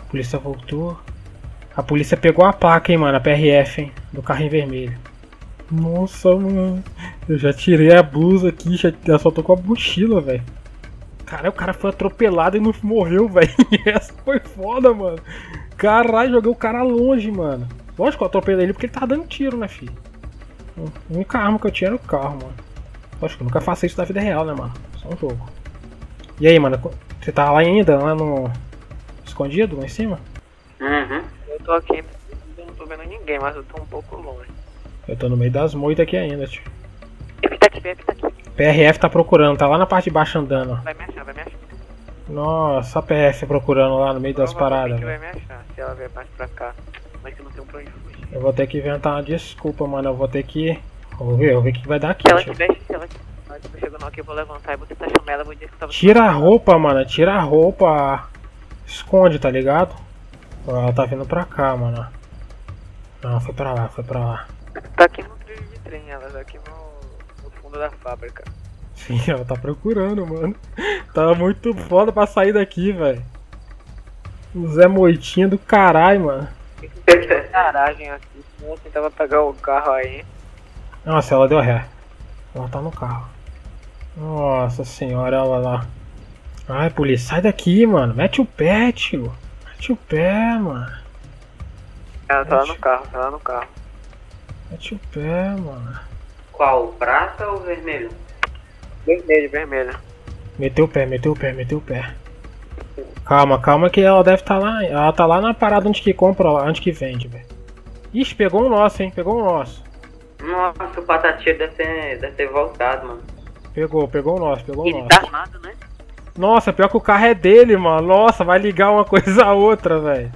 A polícia voltou. A polícia pegou a placa, hein, mano, a P R F, hein, do carro em vermelho. Nossa, mano. Eu já tirei a blusa aqui, já, já só tô com a mochila, velho. Caralho, o cara foi atropelado e não morreu, velho. Essa foi foda, mano. Caralho, joguei o cara longe, mano. Lógico que eu atropelei ele porque ele tava dando tiro, né, filho? A única arma que eu tinha era o carro, mano. Acho que eu nunca faço isso na vida real, né, mano? Só um jogo. E aí, mano? Você tá lá ainda? Lá no... Escondido? Lá em cima? Uhum. Eu tô aqui. Eu não tô vendo ninguém, mas eu tô um pouco longe. Eu tô no meio das moitas aqui ainda, tio. Ele tá aqui, ele tá aqui. P R F tá procurando. Tá lá na parte de baixo andando. Vai me achar, vai me achar. Nossa, a P R F procurando lá no meio das paradas. Vai me achar, se ela vier mais pra cá. Mas que não tem um plano de fugir. Eu vou ter que inventar uma desculpa, mano. Eu vou ter que... Vou ver, eu vou ver o que vai dar aqui. Se ela tiver, se ela tiver chegando aqui, eu vou levantar e vou tentar chamar ela, eu vou dizer que tava... Tira a roupa, mano. Tira a roupa. Esconde, tá ligado? Ela tá vindo pra cá, mano. Não, foi pra lá, foi pra lá. Tá aqui no trilho de trem, ela tá aqui no, no fundo da fábrica. Sim, ela tá procurando, mano. Tá muito foda pra sair daqui, velho. O Zé Moitinha do caralho, mano. Garagem aqui, eu tentava pegar o carro aí. Nossa, ela deu ré. Ela tá no carro. Nossa senhora, ela lá. Ai, polícia, sai daqui, mano. Mete o pé, tio. Mete o pé, mano. Ela tá Mete... lá no carro, tá lá no carro. Mete o pé, mano. Qual? Prata ou vermelho? Vermelho, vermelho. Meteu o pé, meteu o pé, meteu o pé. Calma, calma que ela deve estar tá lá. Ela tá lá na parada onde que compra, lá, onde que vende, velho. Ixi, pegou o nosso, hein? Pegou o nosso. Nossa, o patatinho deve ter, deve ter voltado, mano. Pegou, pegou o nosso, pegou o nosso. Ele tá armado, né? Nossa, pior que o carro é dele, mano. Nossa, vai ligar uma coisa a outra, velho.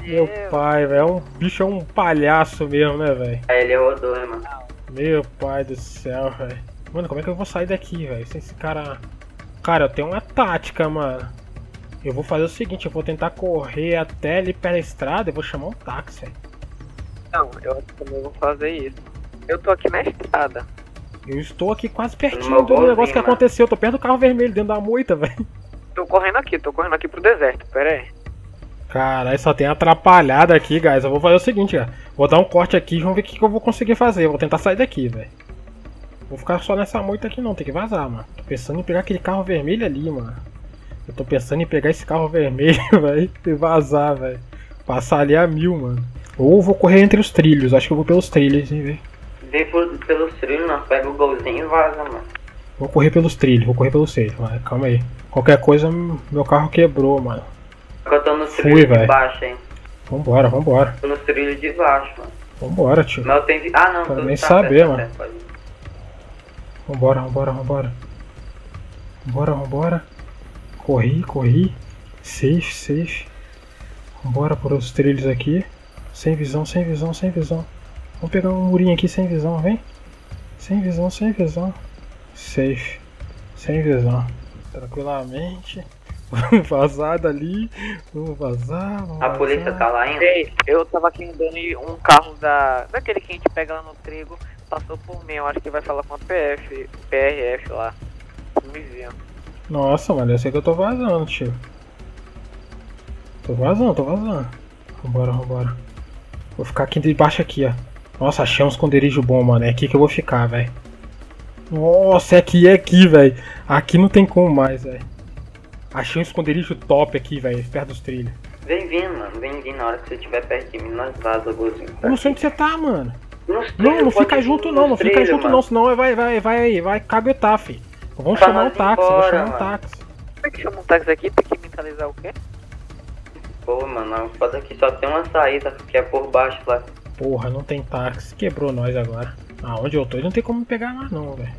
Meu pai, velho. É um bicho, é um palhaço mesmo, né, velho? É, ele rodou, né, mano? Meu pai do céu, velho. Mano, como é que eu vou sair daqui, velho? Sem esse cara... Cara, eu tenho uma tática, mano. Eu vou fazer o seguinte, eu vou tentar correr até ali pela estrada e vou chamar um táxi, velho. Não, eu também vou fazer isso. Eu tô aqui na estrada. Eu estou aqui quase pertinho do negócio mano. que aconteceu. Eu tô perto do carro vermelho, dentro da moita, velho. Tô correndo aqui, tô correndo aqui pro deserto, pera aí. Caralho, só tem atrapalhada aqui, guys. Eu vou fazer o seguinte, ó. Vou dar um corte aqui e vamos ver o que eu vou conseguir fazer. Eu vou tentar sair daqui, velho. Vou ficar só nessa moita aqui não, tem que vazar, mano. Tô pensando em pegar aquele carro vermelho ali, mano. Eu tô pensando em pegar esse carro vermelho, velho, e vazar, velho. Passar ali a mil, mano. Ou vou correr entre os trilhos, acho que eu vou pelos trilhos, hein, velho. Vê por, pelos trilhos, nós pega o golzinho e vaza, mano. Vou correr pelos trilhos, vou correr pelos trilhos, mano. Calma aí. Qualquer coisa, meu carro quebrou, mano. Eu tô nos trilhos de véio. baixo, hein. Vambora, vambora. Tô nos trilhos de baixo, mano. Vambora, tio. Não tem... Ah, não, tô nem tá saber, certo, mano. Tá certo, vambora, vambora, vambora. Vambora, vambora. Corri, corri. Safe, safe. Bora por os trilhos aqui. Sem visão, sem visão, sem visão. Vamos pegar um murinho aqui sem visão, vem. Sem visão, sem visão. Safe. Sem visão. Tranquilamente. Vamos vazar dali. Vamos vazar. Vamos a vazar. Polícia tá lá ainda? Ei, eu tava aqui andando e um carro da... daquele que a gente pega lá no trigo passou por mim. Eu acho que vai falar com a P F, P R F lá. Me vendo. Nossa, mano, eu sei que eu tô vazando, tio. Tô vazando, tô vazando. Vambora, vambora. Vou ficar aqui debaixo aqui, ó. Nossa, achei um esconderijo bom, mano. É aqui que eu vou ficar, velho. Nossa, é aqui, é aqui, velho. Aqui não tem como mais, velho. Achei um esconderijo top aqui, velho. Perto dos trilhos. Vem vindo, mano. Vem vindo. Na hora que você estiver perto de mim, nós vaza, gozinho. Tá? Eu não sei onde você tá, mano. Nos não, não fica junto, não. Não fica junto, mano. Não. Senão vai, vai, vai aí. Vai caguetar, fi. Vamos pra chamar um táxi. Embora, vou chamar mano. um táxi. Como é que chama um táxi aqui? Tem que mentalizar o quê? Pô, mano, foda que só tem uma saída que é por baixo lá. Porra, não tem táxi, quebrou nós agora. Ah, onde eu tô, não tem como me pegar mais não, velho.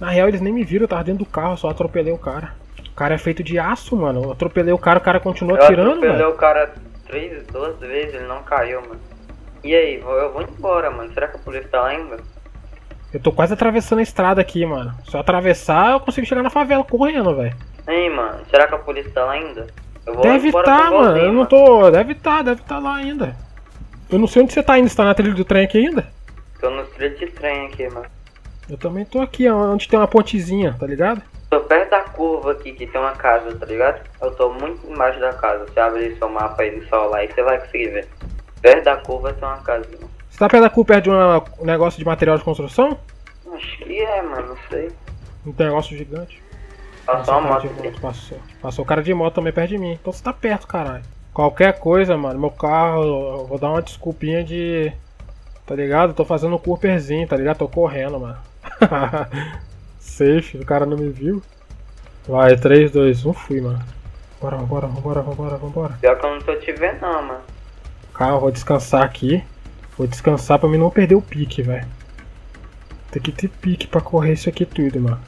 Na real eles nem me viram, eu tava dentro do carro, só atropelei o cara. O cara é feito de aço, mano. Eu atropelei o cara, o cara continuou atirando, velho. Eu atropelei o cara três, duas vezes, ele não caiu, mano. E aí, eu vou embora, mano. Será que a polícia tá lá ainda? Eu tô quase atravessando a estrada aqui, mano. Se eu atravessar, eu consigo chegar na favela correndo, velho. Ei, mano, será que a polícia tá lá ainda? Deve tá, mano. Você, eu não tô. Deve tá, deve tá lá ainda. Eu não sei onde você tá ainda. Você tá na trilha do trem aqui ainda? Tô no trilho de trem aqui, mano. Eu também tô aqui, onde tem uma pontezinha, tá ligado? Tô perto da curva aqui que tem uma casa, tá ligado? Eu tô muito embaixo da casa. Você abre seu mapa aí do sol lá e você vai conseguir ver. Perto da curva tem uma casa, mano. Você tá perto da curva, perto de um negócio de material de construção? Acho que é, mano, não sei. Um negócio gigante. Passou, uma moto, moto, passou. passou o cara de moto também perto de mim. Então você tá perto, caralho. Qualquer coisa, mano, meu carro, eu vou dar uma desculpinha de... Tá ligado? Eu tô fazendo um curperzinho, tá ligado? Tô correndo, mano. Safe, o cara não me viu. Vai, três, dois, um, fui, mano. Bora, vambora, vambora, vambora, vambora. Pior que eu não tô te vendo, não, mano. Calma, vou descansar aqui. Vou descansar pra mim não perder o pique, velho. Tem que ter pique pra correr isso aqui tudo, mano.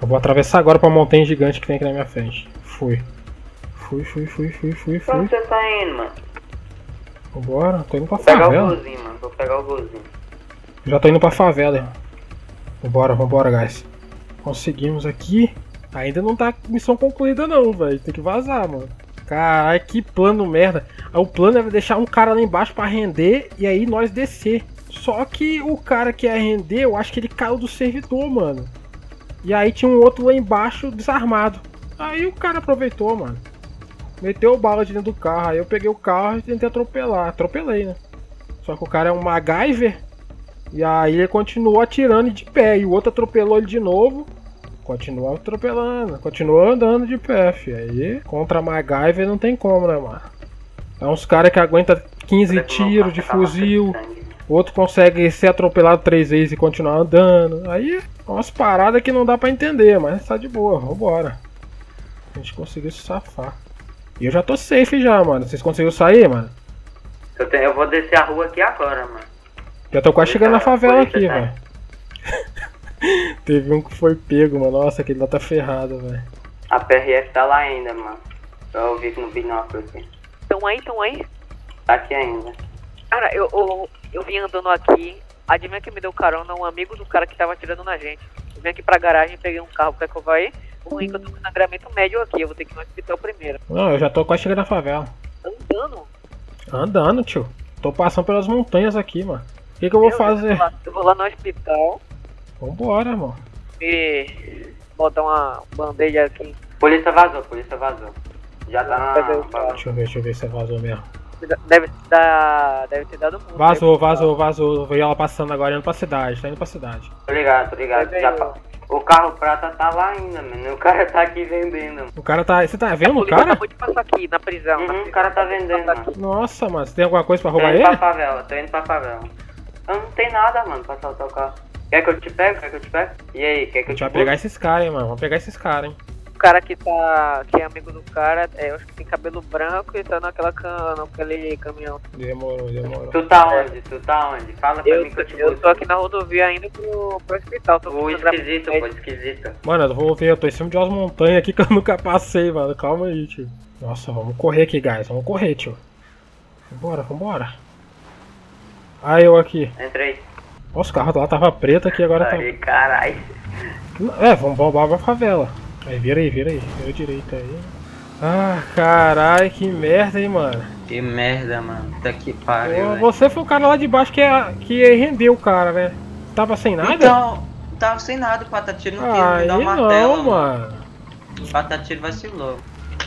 Eu vou atravessar agora pra montanha gigante que tem aqui na minha frente. Fui. Fui, fui, fui, fui, fui, fui. Onde você tá indo, mano? Vambora, tô indo pra favela. Vou pegar o golzinho, mano. Vou pegar o golzinho. Já tô indo pra favela, irmão. Vambora, vambora, guys. Conseguimos aqui. Ainda não tá missão concluída não, velho. Tem que vazar, mano. Caralho, que plano merda. O plano é deixar um cara lá embaixo pra render e aí nós descer. Só que o cara que ia render, eu acho que ele caiu do servidor, mano. E aí tinha um outro lá embaixo, desarmado. Aí o cara aproveitou, mano. Meteu bala de dentro do carro. Aí eu peguei o carro e tentei atropelar. Atropelei, né? Só que o cara é um MacGyver. E aí ele continuou atirando de pé. E o outro atropelou ele de novo. Continuou atropelando. Continuou andando de pé, fi. Aí contra MacGyver não tem como, né, mano? É uns caras que aguentam quinze tiros de fuzil. Outro consegue ser atropelado três vezes e continuar andando. Aí... umas paradas que não dá pra entender, mas tá de boa, vambora. A gente conseguiu se safar. E eu já tô safe já, mano. Vocês conseguiram sair, mano? Eu, tenho, eu vou descer a rua aqui agora, mano. Já tô quase chegando na favela aqui, velho. Teve um que foi pego, mano. Nossa, aquele lá tá ferrado, velho. A P R F tá lá ainda, mano. Eu ouvi no binóculo aqui. Tão aí, tão aí? Tá aqui ainda. Cara, eu, eu, eu vim andando aqui. Adivinha que me deu carona, um amigo do cara que tava atirando na gente. Eu vim aqui pra garagem, peguei um carro, quer que eu vá aí? O ruim que eu tô com sangramento médio aqui, eu vou ter que ir no hospital primeiro. Não, eu já tô quase chegando na favela. Andando? Andando, tio. Tô passando pelas montanhas aqui, mano. O que que eu vou Meu fazer? Deus, eu, vou lá, eu vou lá no hospital. Vambora, irmão. E... botar uma bandeja aqui. Polícia vazou, polícia vazou. Já tá na... Deixa eu ver, deixa eu ver se vazou mesmo. Deve, dar, deve ter dado muito. Vazou, vazou, vazou. Veio ela passando agora, indo pra cidade. Tá indo pra cidade. Tô ligado, tô ligado. Já pa... O carro prata tá lá ainda, mano. O cara tá aqui vendendo. O cara tá. Você tá vendo o cara? Acabou de passar aqui na prisão. Uhum, na prisão. O cara tá vendendo. Mano. Nossa, mano. Você tem alguma coisa pra roubar ele? Tô indo pra favela, tô indo pra favela. Eu não tenho nada, mano, pra saltar o carro. Quer que eu te pegue? Quer que eu te pegue? E aí, quer que eu te pegue? A gente vai pegar esses caras, hein, mano. Vamos pegar esses caras, hein. O cara que tá, que é amigo do cara, é, eu acho que tem cabelo branco e tá naquela cana, naquele caminhão. Demorou, demorou. Tu tá onde? Tu tá onde? Fala pra eu, mim que eu te Eu tô aqui na rodovia ainda pro, pro hospital. Tô o esquisito, pô, esquisito. Mano, eu vou ver, eu tô em cima de umas montanhas aqui que eu nunca passei, mano. Calma aí, tio. Nossa, vamos correr aqui, guys. Vamos correr, tio. Vambora, vambora. Ah, eu aqui. Entrei. Nossa, o carro lá tava preto aqui, agora aí, tá... Caralho. É, vamos bombar pra favela. Aí, vira aí, vira aí. Vira a direita aí. Ah, caralho, que merda, hein, mano. Que merda, mano. Tá que pariu. Você foi o cara lá de baixo que, é, que rendeu o cara, né? Tava sem nada? Então, tava sem nada, o Patatiro não quis me dar uma não, tela, mano. O Patatiro vacilou.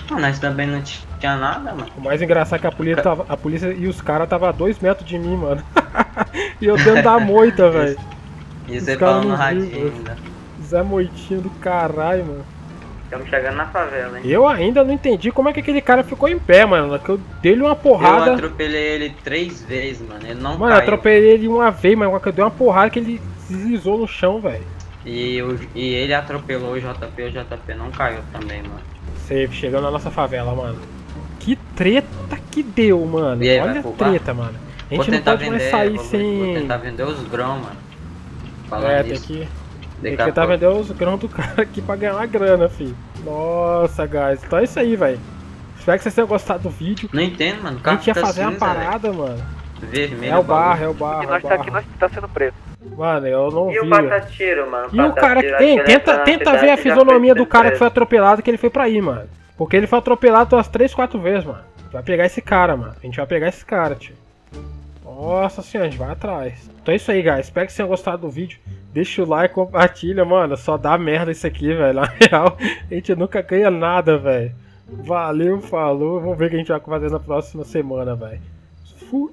Mano, nós também não tinha nada, mano. O mais engraçado é que a polícia, tava, a polícia e os caras tava a dois metros de mim, mano. E eu dentro da moita, velho. E você falando no radinho ainda. Zé Moitinho do caralho, mano. Estamos chegando na favela, hein? Eu ainda não entendi como é que aquele cara ficou em pé, mano. Que eu dei-lhe uma porrada. Eu atropelei ele três vezes, mano. Ele não caiu. Mano, eu atropelei ele uma vez, mas eu dei uma porrada que ele deslizou no chão, velho. E, e ele atropelou o J P, o J P não caiu também, mano. Safe, chegando na nossa favela, mano. Que treta que deu, mano. Aí, olha a treta, mano. A gente não pode vender, mais sair vou, sem... Vou tentar vender os grãos, mano. Falando é, tem que... Tem que tentar vender os grãos do cara aqui pra ganhar uma grana, filho. Nossa, guys. Então é isso aí, velho. Espero que vocês tenham gostado do vídeo. Não entendo, mano. A gente ia fazer uma parada, mano. Vermelho. É o barro, é o barro. E nós tá aqui, nós tá sendo preto. Mano, eu não vi. E o Patatiro, mano. E o cara que tem. Tenta, tenta ver a fisionomia do cara que foi atropelado, que ele foi pra aí, mano. Porque ele foi atropelado umas três, quatro vezes, mano. Vai pegar esse cara, mano. A gente vai pegar esse cara, tio. Nossa senhora, a gente vai atrás. Então é isso aí, guys. Espero que vocês tenham gostado do vídeo. Deixa o like, compartilha, mano. Só dá merda isso aqui, velho. Na real, a gente nunca ganha nada, velho. Valeu, falou. Vamos ver o que a gente vai fazer na próxima semana, velho. Fui.